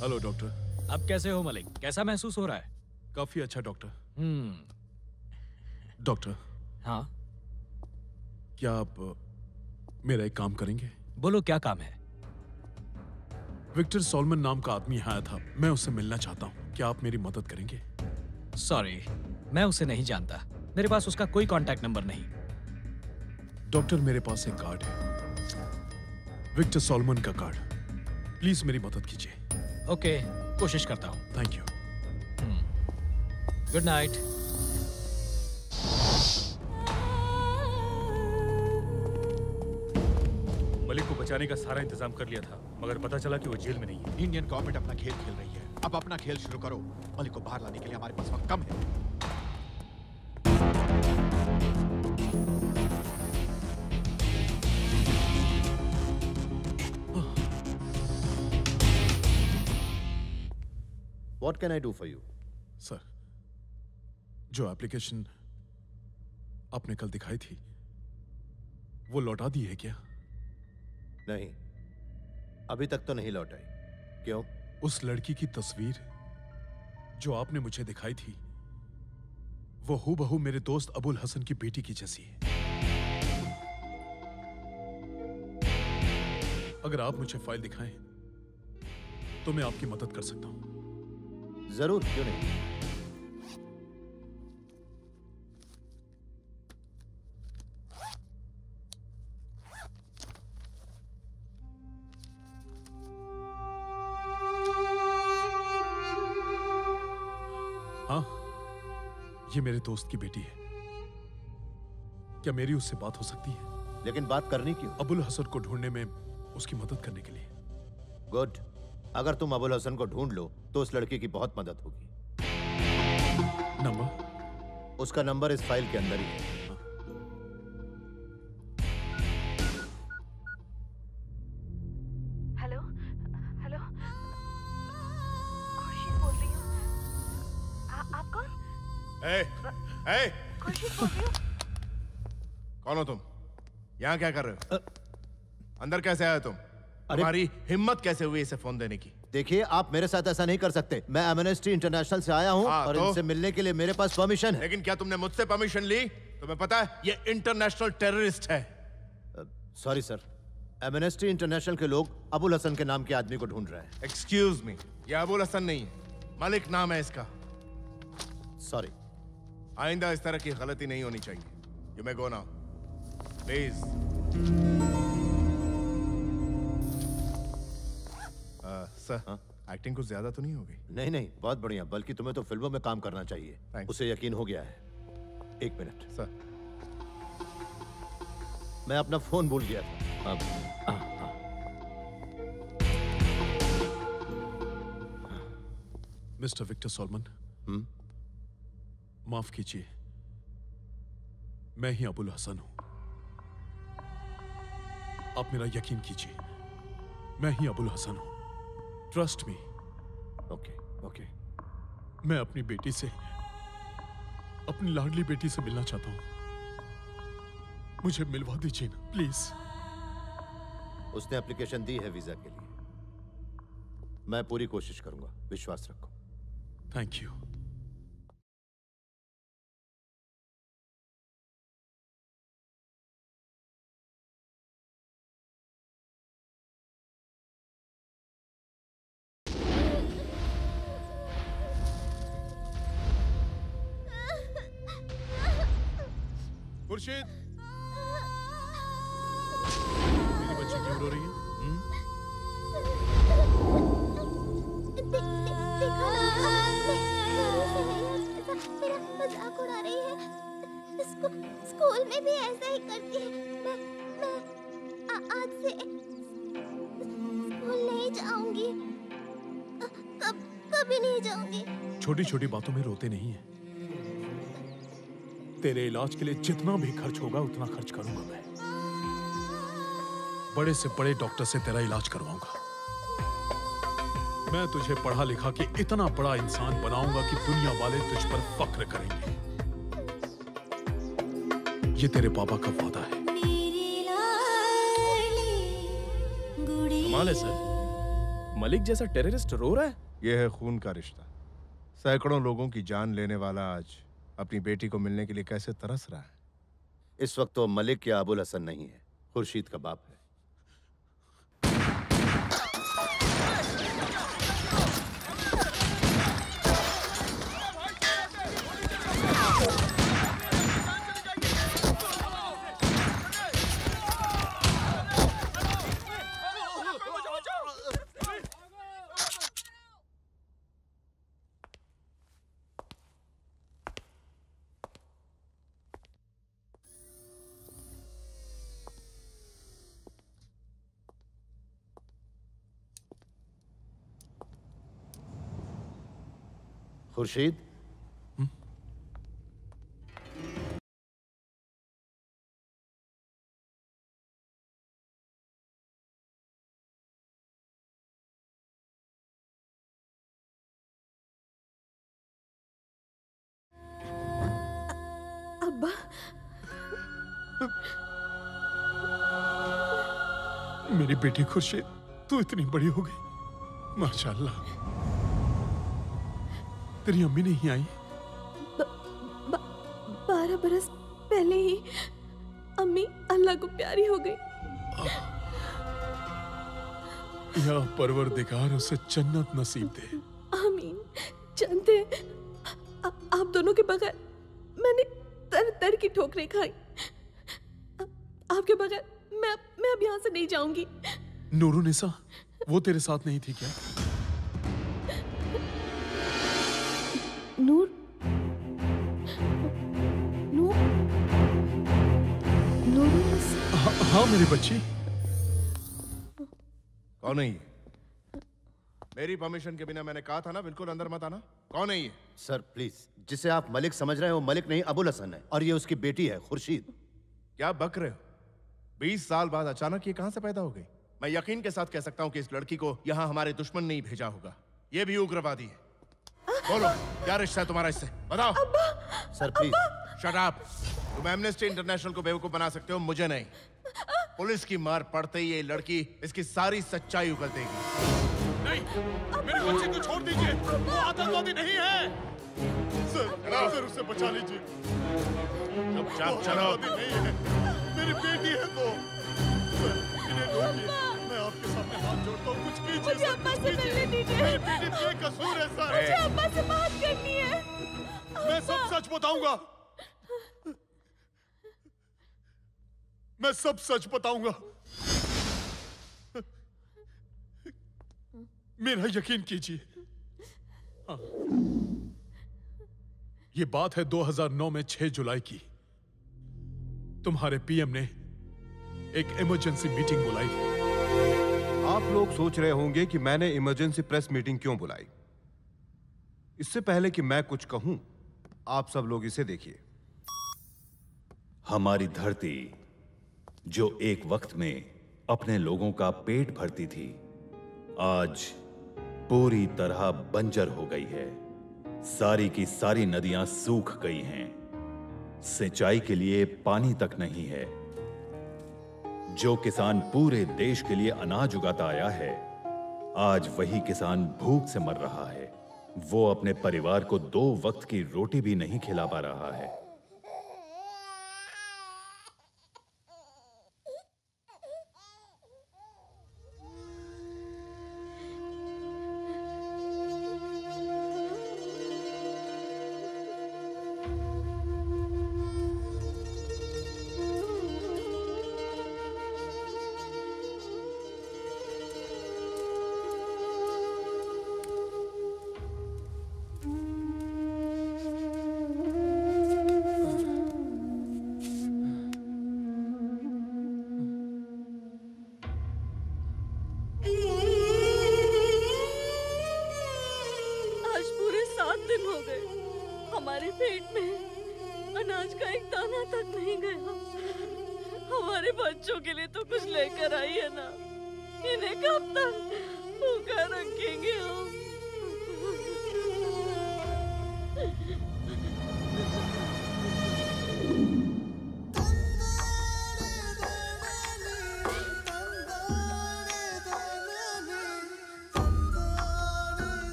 हेलो डॉक्टर, अब कैसे हो मलिक? कैसा महसूस हो रहा है? काफी अच्छा डॉक्टर। डॉक्टर। हाँ, क्या आप मेरा एक काम करेंगे? बोलो, क्या काम है? विक्टर सॉलमन नाम का आदमी आया था, मैं उससे मिलना चाहता हूँ। क्या आप मेरी मदद करेंगे? सॉरी, मैं उसे नहीं जानता। मेरे पास उसका कोई कांटेक्ट नंबर नहीं। डॉक्टर, मेरे पास एक कार्ड है, विक्टर सॉलमन का कार्ड। प्लीज मेरी मदद कीजिए। ओके, कोशिश करता हूँ। Thank you. Good night. Malik को बचाने का सारा इंतजाम कर लिया था, मगर पता चला कि वो जेल में नहीं है। इंडियन गवर्नमेंट अपना खेल खेल रही है। अब अपना खेल शुरू करो। मलिक को बाहर लाने के लिए हमारे पास वक्त कम है। What can I do for you? Sir, जो application आपने कल दिखाई थी, वो लौटा दी है क्या? नहीं, अभी तक तो नहीं लौटाई। क्यों? उस लड़की की तस्वीर जो आपने मुझे दिखाई थी, वो हूबहू मेरे दोस्त अबुल हसन की बेटी की जैसी है। अगर आप मुझे फाइल दिखाएं, तो मैं आपकी मदद कर सकता हूं। जरूर, क्यों नहीं। हाँ, ये मेरे दोस्त की बेटी है। क्या मेरी उससे बात हो सकती है? लेकिन बात करनी क्यों? अबुल हसन को ढूंढने में उसकी मदद करने के लिए। गुड। अगर तुम अबुल हसन को ढूंढ लो तो उस लड़की की बहुत मदद होगी। नंबर? उसका नंबर इस फाइल के अंदर ही है। हेलो, हेलो, खुर्शीद बोल रही हूँ। आप कौन? ए, खुर्शीद बोल रही हूँ। कौन हो तुम? यहाँ क्या कर रहे हो? अंदर कैसे आए तुम? हमारी हिम्मत कैसे हुई इसे फोन देने की? देखिए, आप मेरे साथ ऐसा नहीं कर सकते। मैं एमनेस्टी इंटरनेशनल से आया हूँ और इनसे मिलने के लिए मेरे पास परमिशन है। लेकिन क्या तुमने मुझसे परमिशन ली? तुम्हें पता है ये इंटरनेशनल टेररिस्ट है। सॉरी सर, एमनेस्टी इंटरनेशनल के लोग अबुल हसन के नाम के आदमी को ढूंढ रहे हैं। एक्सक्यूज मी, ये अबुल हसन नहीं है, मलिक नाम है इसका। सॉरी, आइंदा इस तरह की गलती नहीं होनी चाहिए। You may go now, please. Sir, acting कुछ ज्यादा तो नहीं हो गई? नहीं नहीं, बहुत बढ़िया, बल्कि तुम्हें तो फिल्मों में काम करना चाहिए, उसे यकीन हो गया है। एक मिनट सर, मैं अपना फोन भूल गया था। मिस्टर विक्टर सॉल्मन, माफ कीजिए, मैं ही अबुल हसन हूं, आप मेरा यकीन कीजिए, मैं ही अबुल हसन हूं, ट्रस्ट मी। ओके ओके, मैं अपनी बेटी से, अपनी लाडली बेटी से मिलना चाहता हूं, मुझे मिलवा दीजिए ना प्लीज। उसने एप्लीकेशन दी है वीजा के लिए, मैं पूरी कोशिश करूंगा, विश्वास रखो। Thank you. खुर्शीद, मेरी बच्ची क्यों रो रही है? मेरा मजाक उड़ा रही है। स्कूल में भी ऐसा ही करती है। मैं आज से स्कूल नहीं जाऊंगी, कभी नहीं जाऊंगी। छोटी छोटी बातों में रोते नहीं है। तेरे इलाज के लिए जितना भी खर्च होगा उतना खर्च करूंगा मैं। बड़े से बड़े डॉक्टर से तेरा इलाज करवाऊंगा। मैं तुझे पढ़ा लिखा के इतना बड़ा इंसान बनाऊंगा कि दुनिया वाले तुझ पर फख्र करेंगे। ये तेरे पापा का वादा है। कमाल है सर, मलिक जैसा टेररिस्ट रो रहा है। यह है खून का रिश्ता। सैकड़ों लोगों की जान लेने वाला आज अपनी बेटी को मिलने के लिए कैसे तरस रहा है। इस वक्त वो मलिक या अबुल हसन नहीं है, खुर्शीद का बाप है। खुर्शीद, अब्बा, मेरी बेटी खुर्शीद, तू इतनी बड़ी हो गई, माशाल्लाह। तेरी अम्मी नहीं आई? 12 बरस पहले ही अम्मी अल्लाह को प्यारी हो गई। या परवरदिगार उसे जन्नत नसीब दे। आमीन। जानते आप दोनों के बगैर मैंने तर तर की ठोकरें खाई। आपके बगैर मैं अब यहाँ से नहीं जाऊंगी। नूरू निसा, वो तेरे साथ नहीं थी क्या? नूर, नूर, नूर। हाँ मेरी बच्ची। कौन है ये? मेरी परमिशन के बिना मैंने कहा था ना, बिल्कुल अंदर मत आना। कौन है ये? सर प्लीज, जिसे आप मलिक समझ रहे हो, मलिक नहीं, अबुल हसन है, और ये उसकी बेटी है खुर्शीद। क्या बक रहे हो? 20 साल बाद अचानक ये कहां से पैदा हो गई? मैं यकीन के साथ कह सकता हूं कि इस लड़की को यहां हमारे दुश्मन नहीं भेजा होगा। ये भी उग्रवादी है। बोलो, क्या रिश्ता है तुम्हारा इससे? बताओ। अब्बा, सर प्लीज। Shut up. तुम एमनेस्टी इंटरनेशनल को बेवकूफ बना सकते हो, मुझे नहीं। पुलिस की मार पड़ते ही ये लड़की इसकी सारी सच्चाई उगल देगी। नहीं, मेरे बच्चे को छोड़ दीजिए, वो आतंकवादी नहीं है। सर उसे बचा लीजिए। चुपचाप चलो। नहीं है, मेरी बेटी है वो। सर, आपके सामने हाथ जोड़ता हूं, कुछ कीजिए। मुझे अब्बा से मिलने दीजिए। मेरी बेटी बेकसूर है सर। मुझे अब्बा से बात करनी है। मैं सब सच बताऊंगा, मैं सब सच बताऊंगा। मेरा यकीन कीजिए। हाँ। ये बात है 2009 में 6 जुलाई की। तुम्हारे पीएम ने एक इमरजेंसी मीटिंग बुलाई थी। आप लोग सोच रहे होंगे कि मैंने इमरजेंसी प्रेस मीटिंग क्यों बुलाई। इससे पहले कि मैं कुछ कहूं, आप सब लोग इसे देखिए। हमारी धरती जो एक वक्त में अपने लोगों का पेट भरती थी, आज पूरी तरह बंजर हो गई है। सारी की सारी नदियां सूख गई हैं, सिंचाई के लिए पानी तक नहीं है। जो किसान पूरे देश के लिए अनाज उगाता आया है, आज वही किसान भूख से मर रहा है। वो अपने परिवार को 2 वक्त की रोटी भी नहीं खिला पा रहा है।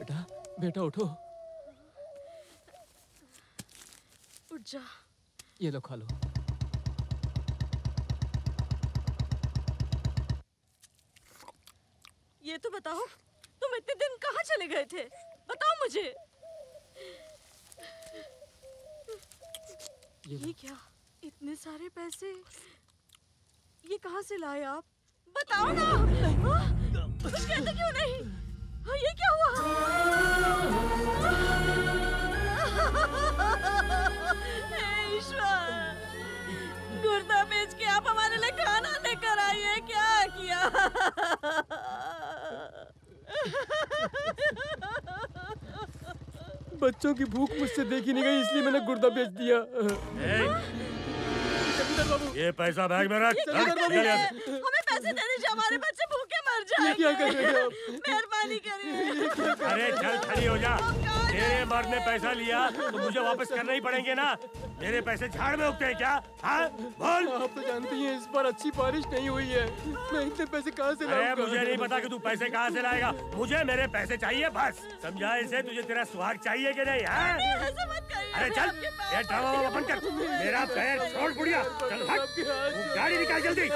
बेटा, बेटा उठो। उठ जा। ये लो, खा लो। ये तो बताओ, तुम इतने दिन कहाँ चले गए थे? बताओ मुझे। ये क्या? इतने सारे पैसे ये कहाँ से लाए आप? बताओ ना। कुछ कहते क्यों नहीं? ये क्या हुआ? ईश्वर, गुर्दा बेच के आप हमारे लिए खाना लेकर आई है। क्या किया? बच्चों की भूख मुझसे देखी नहीं गई, इसलिए मैंने गुर्दा बेच दिया। ये पैसा बैग में रख। हमें पैसे देने से हमारे बच्चे भूखे मर जाएंगे। अरे चल खड़ी हो जा। तेरे मर्द ने पैसा लिया तो मुझे वापस करना ही पड़ेंगे ना। मेरे पैसे झाड़ में उगते हैं क्या? हाँ बोल। आप तो जानती हैं इस बार अच्छी बारिश नहीं हुई है। मैं इतने पैसे कहाँ से लाऊंगा? अरे मुझे नहीं पता कि तू पैसे कहाँ से लाएगा। मुझे मेरे पैसे चाहिए बस। समझा इसे, तुझे तेरा सुहाग चाहिए कि नहीं? अरे चल, ये ड्रामा बंद कर। मेरा पैर छोड़ बुढ़िया। चल गाड़ी निकाल जल्दी।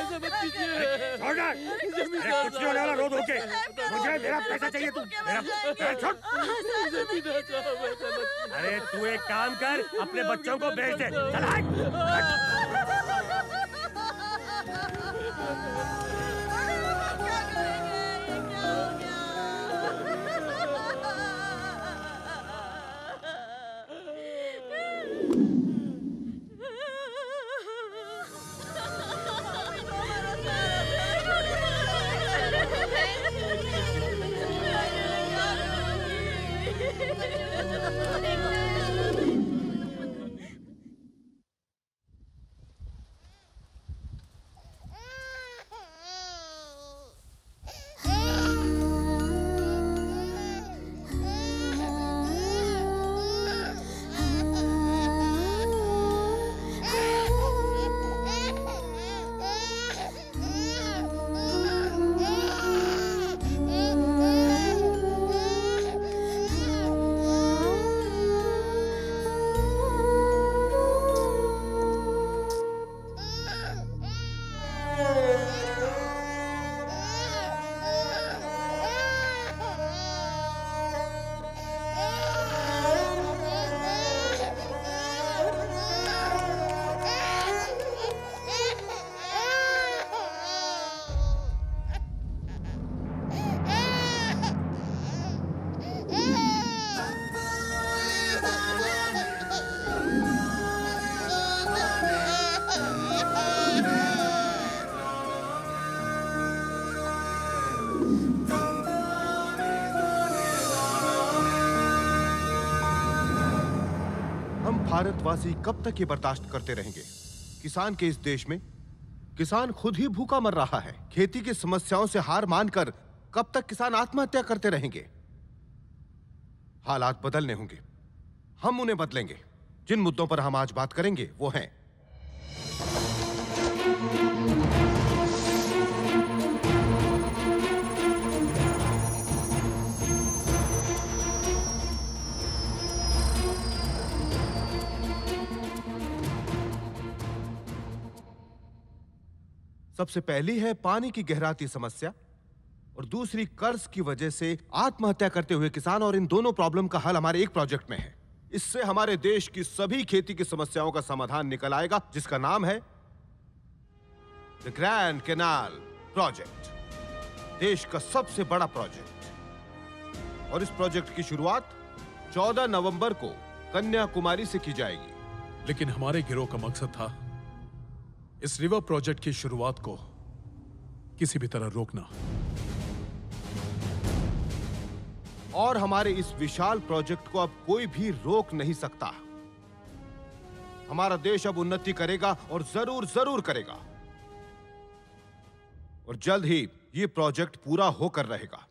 रोड होके मुझे मेरा पैसा चाहिए। तू मेरा छोड़। अरे तू एक काम कर, अपने बच्चों को बेच दे। चल भारतवासी कब तक ये बर्दाश्त करते रहेंगे? किसान के इस देश में किसान खुद ही भूखा मर रहा है। खेती की समस्याओं से हार मानकर कब तक किसान आत्महत्या करते रहेंगे? हालात बदलने होंगे, हम उन्हें बदलेंगे। जिन मुद्दों पर हम आज बात करेंगे वो हैं सबसे पहली है पानी की गहराती समस्या और दूसरी कर्ज की वजह से आत्महत्या करते हुए किसान। और इन दोनों प्रॉब्लम का हल हमारे एक प्रोजेक्ट में है। इससे हमारे देश की सभी खेती की समस्याओं का समाधान निकल आएगा, जिसका नाम है द ग्रैंड कैनाल प्रोजेक्ट, देश का सबसे बड़ा प्रोजेक्ट। और इस प्रोजेक्ट की शुरुआत 14 नवंबर को कन्याकुमारी से की जाएगी। लेकिन हमारे गिरोह का मकसद था इस रिवर प्रोजेक्ट की शुरुआत को किसी भी तरह रोकना। और हमारे इस विशाल प्रोजेक्ट को अब कोई भी रोक नहीं सकता। हमारा देश अब उन्नति करेगा और जरूर जरूर करेगा। और जल्द ही ये प्रोजेक्ट पूरा होकर रहेगा।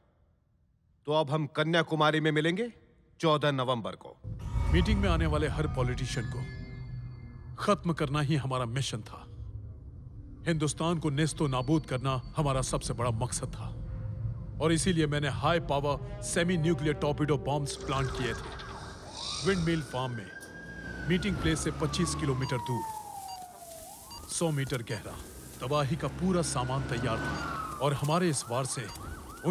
तो अब हम कन्याकुमारी में मिलेंगे 14 नवंबर को। मीटिंग में आने वाले हर पॉलिटिशियन को खत्म करना ही हमारा मिशन था। हिंदुस्तान को नेस्तो नाबूद करना हमारा सबसे बड़ा मकसद था। और इसीलिए मैंने high power semi nuclear torpedo bombs plant किए थे विंड मिल फार्म में, मीटिंग प्लेस से 25 किलोमीटर दूर, 100 मीटर गहरा। तबाही का पूरा सामान तैयार था और हमारे इस वार से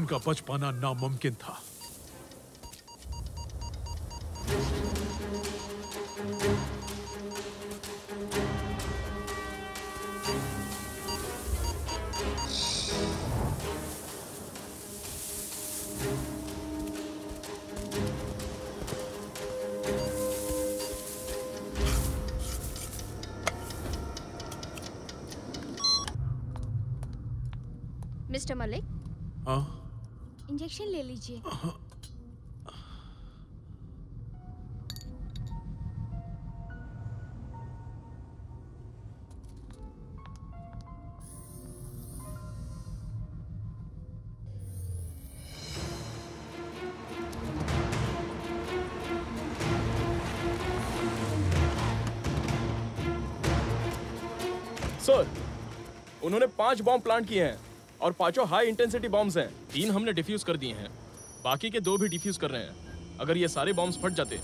उनका बच पाना नामुमकिन था। मिस्टर मलिक, इंजेक्शन ले लीजिए। सर, उन्होंने 5 बॉम्ब प्लांट किए हैं और 5 हाई इंटेंसिटी बॉम्ब्स हैं। 3 हमने डिफ्यूज कर दिए हैं, बाकी के 2 भी डिफ्यूज कर रहे हैं। अगर ये सारे बॉम्ब्स फट जाते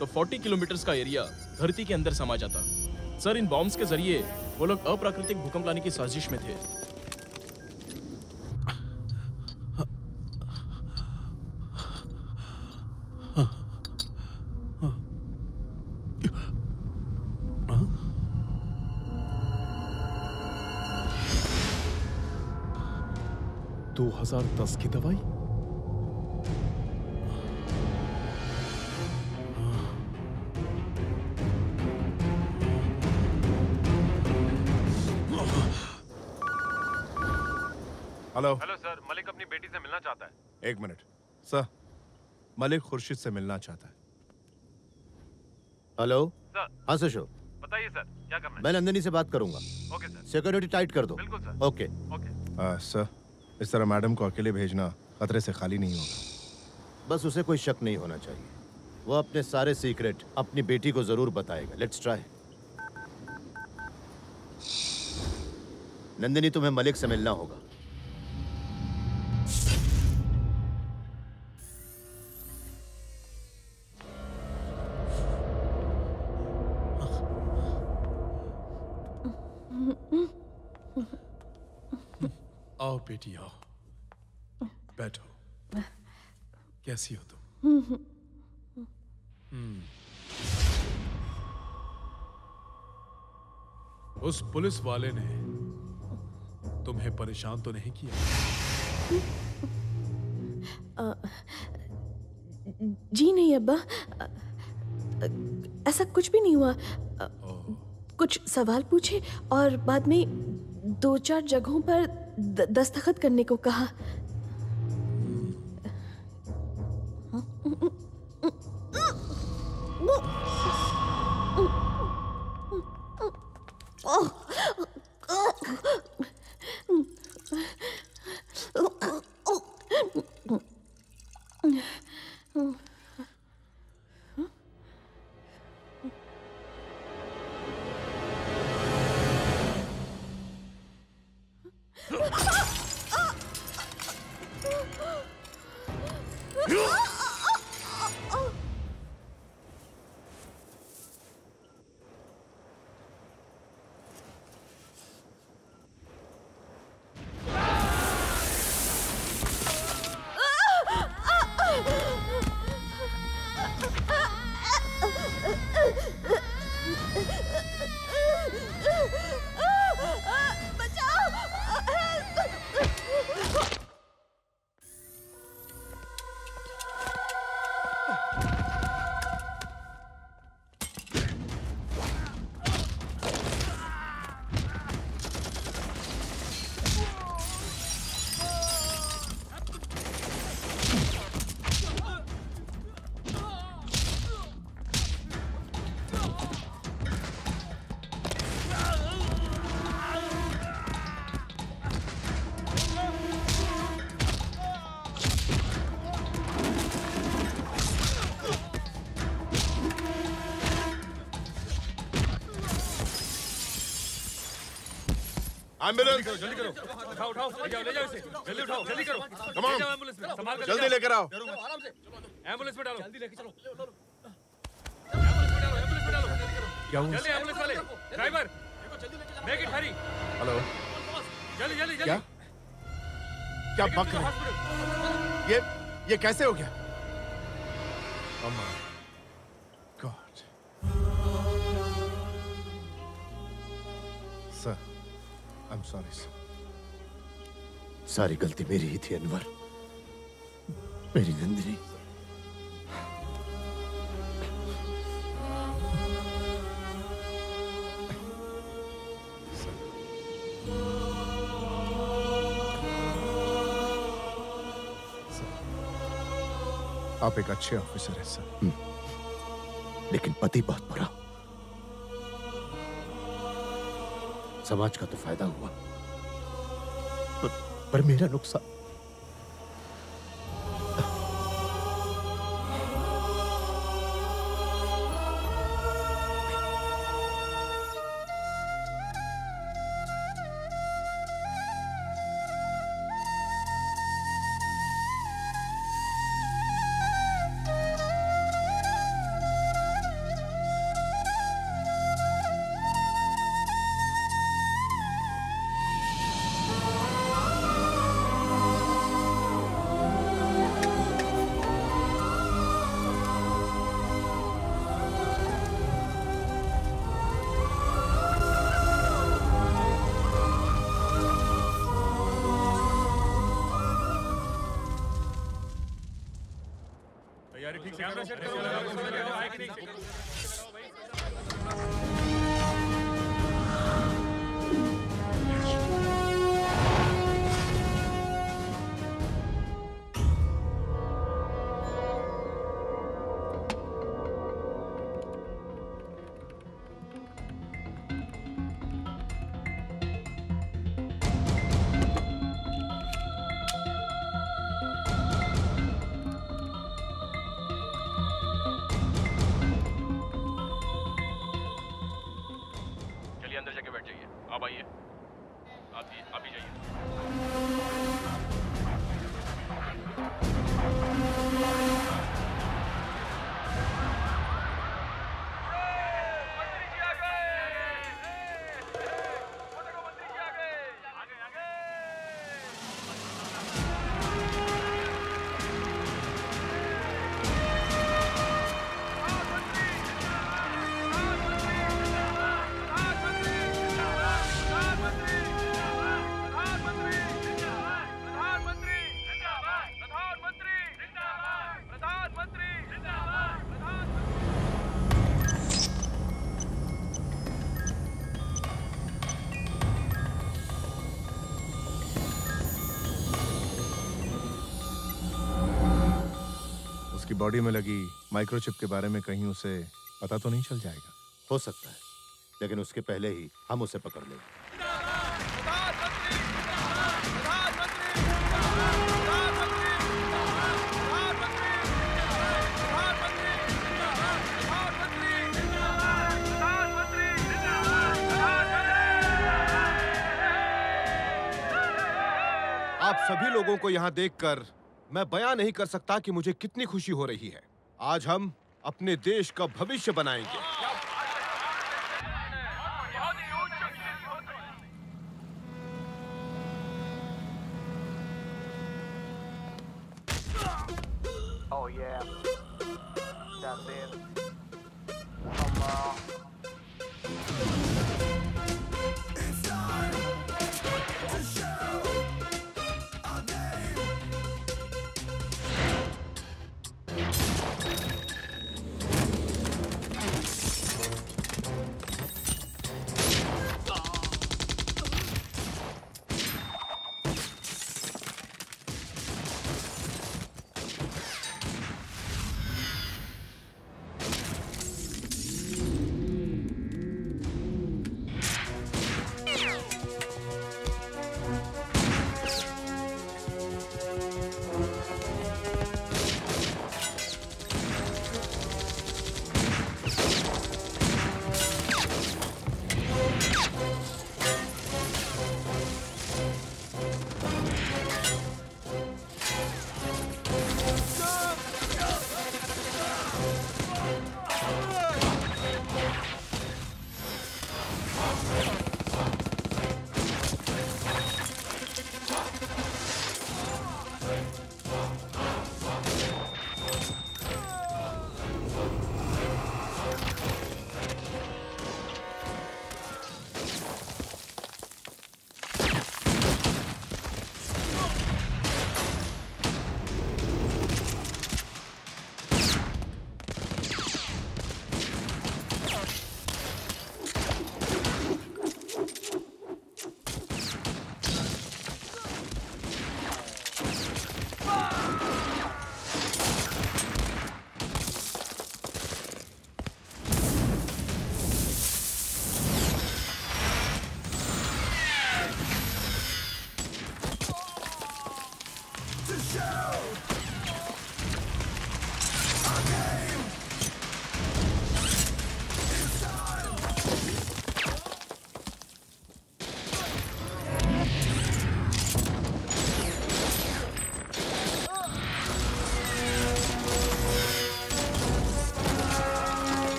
तो 40 किलोमीटर्स का एरिया धरती के अंदर समा जाता। सर, इन बॉम्ब्स के जरिए वो लोग अप्राकृतिक भूकंप लाने की साजिश में थे। हजार 10 की दवाई हेलो सर, मलिक अपनी बेटी से मिलना चाहता है। 1 मिनट सर, मलिक खुर्शीद से मिलना चाहता है। Hello sir. हाँ सर, बताइए सर, क्या करना है? मैं नंदिनी से बात करूंगा। Okay sir. सिक्योरिटी टाइट कर दो। बिल्कुल सर। ओके ओके सर, इस तरह मैडम को अकेले भेजना खतरे से खाली नहीं होगा। बस उसे कोई शक नहीं होना चाहिए। वो अपने सारे सीक्रेट अपनी बेटी को जरूर बताएगा। Let's try. नंदिनी, तुम्हें मलिक से मिलना होगा। आओ बेटी, आओ, बैठो। कैसी हो तुम? उस पुलिस वाले ने तुम्हें परेशान तो नहीं किया? जी नहीं अब्बा, ऐसा कुछ भी नहीं हुआ। कुछ सवाल पूछे और बाद में 2-4 जगहों पर दस्तखत करने को कहा। एम्बुलेंस जल्दी करो, उठाओ उठाओ, ले जाओ इसे, जल्दी उठाओ, जल्दी करो, तमाम जल्दी लेकर आओ, आराम से एम्बुलेंस में डालो, जल्दी लेकर चलो, एम्बुलेंस में डालो, जल्दी एम्बुलेंस वाले driver make it hurry. Hello, जल्दी जल्दी जल्दी, क्या बक रहे हो, ये कैसे हो गया? Oh my god sir, I'm sorry sir. सारी गलती मेरी ही थी अनवर, मेरी नंदिनी। आप एक अच्छे ऑफिसर हैं सर, लेकिन पति बहुत बुरा। समाज का तो फायदा हुआ, पर मेरा नुकसान। बॉडी में लगी माइक्रोचिप के बारे में कहीं उसे पता तो नहीं चल जाएगा? हो सकता है, लेकिन उसके पहले ही हम उसे पकड़ लेंगे। आप सभी लोगों को यहाँ देखकर मैं बयां नहीं कर सकता कि मुझे कितनी खुशी हो रही है। आज हम अपने देश का भविष्य बनाएंगे।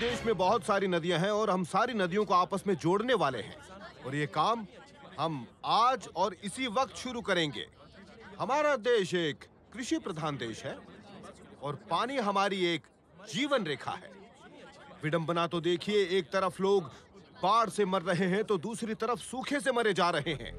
देश में बहुत सारी नदियां हैं और हम सारी नदियों को आपस में जोड़ने वाले हैं और ये काम हम आज और इसी वक्त शुरू करेंगे। हमारा देश एक कृषि प्रधान देश है और पानी हमारी एक जीवन रेखा है। विडंबना तो देखिए, एक तरफ लोग बाढ़ से मर रहे हैं तो दूसरी तरफ सूखे से मरे जा रहे हैं।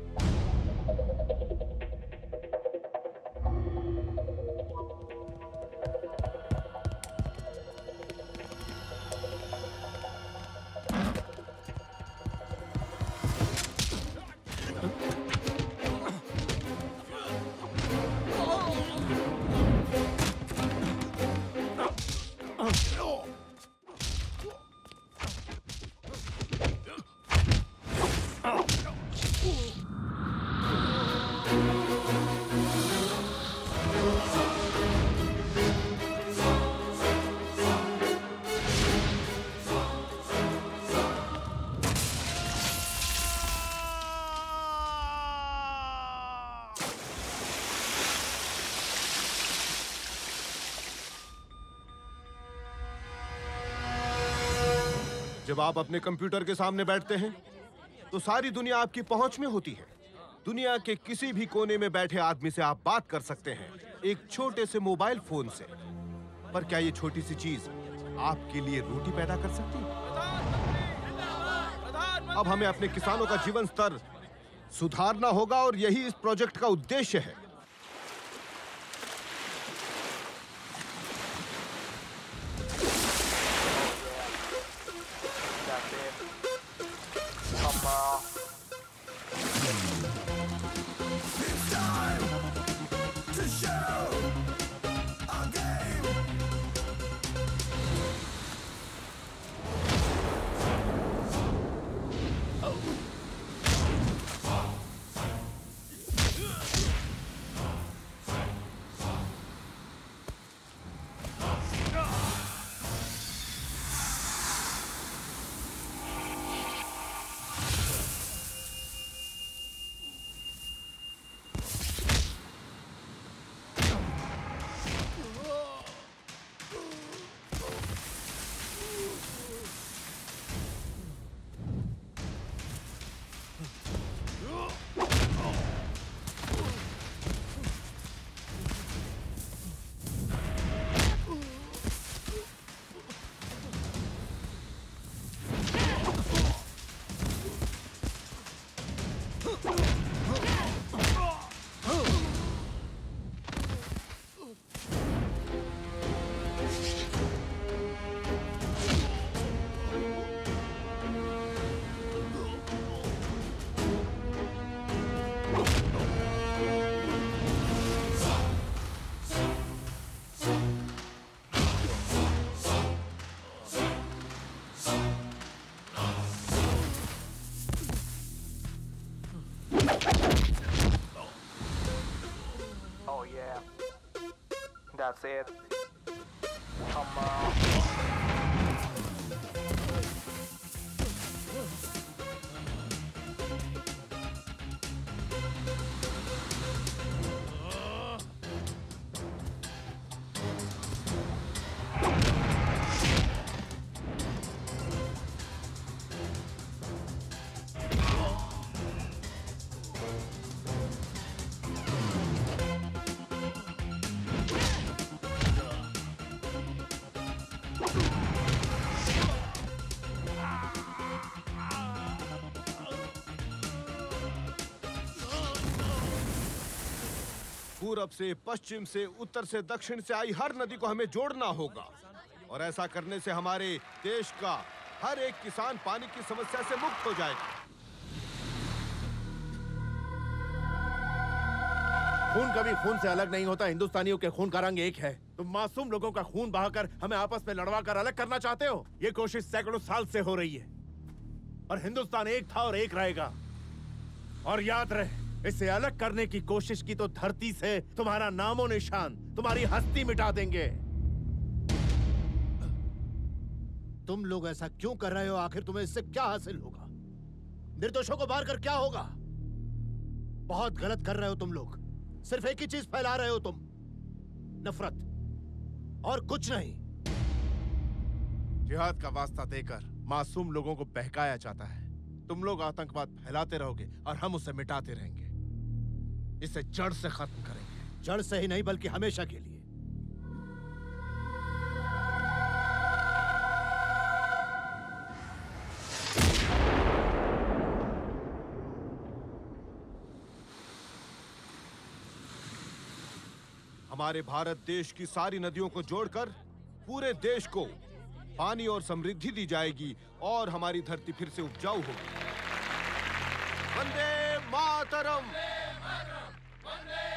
जब आप अपने कंप्यूटर के सामने बैठते हैं तो सारी दुनिया आपकी पहुंच में होती है। दुनिया के किसी भी कोने में बैठे आदमी से आप बात कर सकते हैं, एक छोटे से मोबाइल फोन से। पर क्या ये छोटी सी चीज आपके लिए रोटी पैदा कर सकती है? अब हमें अपने किसानों का जीवन स्तर सुधारना होगा और यही इस प्रोजेक्ट का उद्देश्य है। Oh yeah, that's it. Come on. पूरब से, पश्चिम से, उत्तर से, दक्षिण से आई हर नदी को हमें जोड़ना होगा और ऐसा करने से हमारे देश का हर एक किसान पानी की समस्या से मुक्त हो जाएगा। खून कभी खून से अलग नहीं होता। हिंदुस्तानियों के खून का रंग एक है। तुम मासूम लोगों का खून बहाकर हमें आपस में लड़वा कर अलग करना चाहते हो। ये कोशिश सैकड़ों साल से हो रही है और हिंदुस्तान एक था और एक रहेगा। और याद रहे, इसे अलग करने की कोशिश की तो धरती से तुम्हारा नामो निशान, तुम्हारी हस्ती मिटा देंगे। तुम लोग ऐसा क्यों कर रहे हो? आखिर तुम्हें इससे क्या हासिल होगा? निर्दोषों को मारकर क्या होगा? बहुत गलत कर रहे हो तुम लोग। सिर्फ एक ही चीज फैला रहे हो तुम, नफरत, और कुछ नहीं। जिहाद का वास्ता देकर मासूम लोगों को बहकाया जाता है। तुम लोग आतंकवाद फैलाते रहोगे और हम उसे मिटाते रहेंगे। इसे जड़ से खत्म करेंगे। जड़ से ही नहीं बल्कि हमेशा के लिए। हमारे भारत देश की सारी नदियों को जोड़कर पूरे देश को पानी और समृद्धि दी जाएगी और हमारी धरती फिर से उपजाऊ होगी। वंदे मातरम। Monday!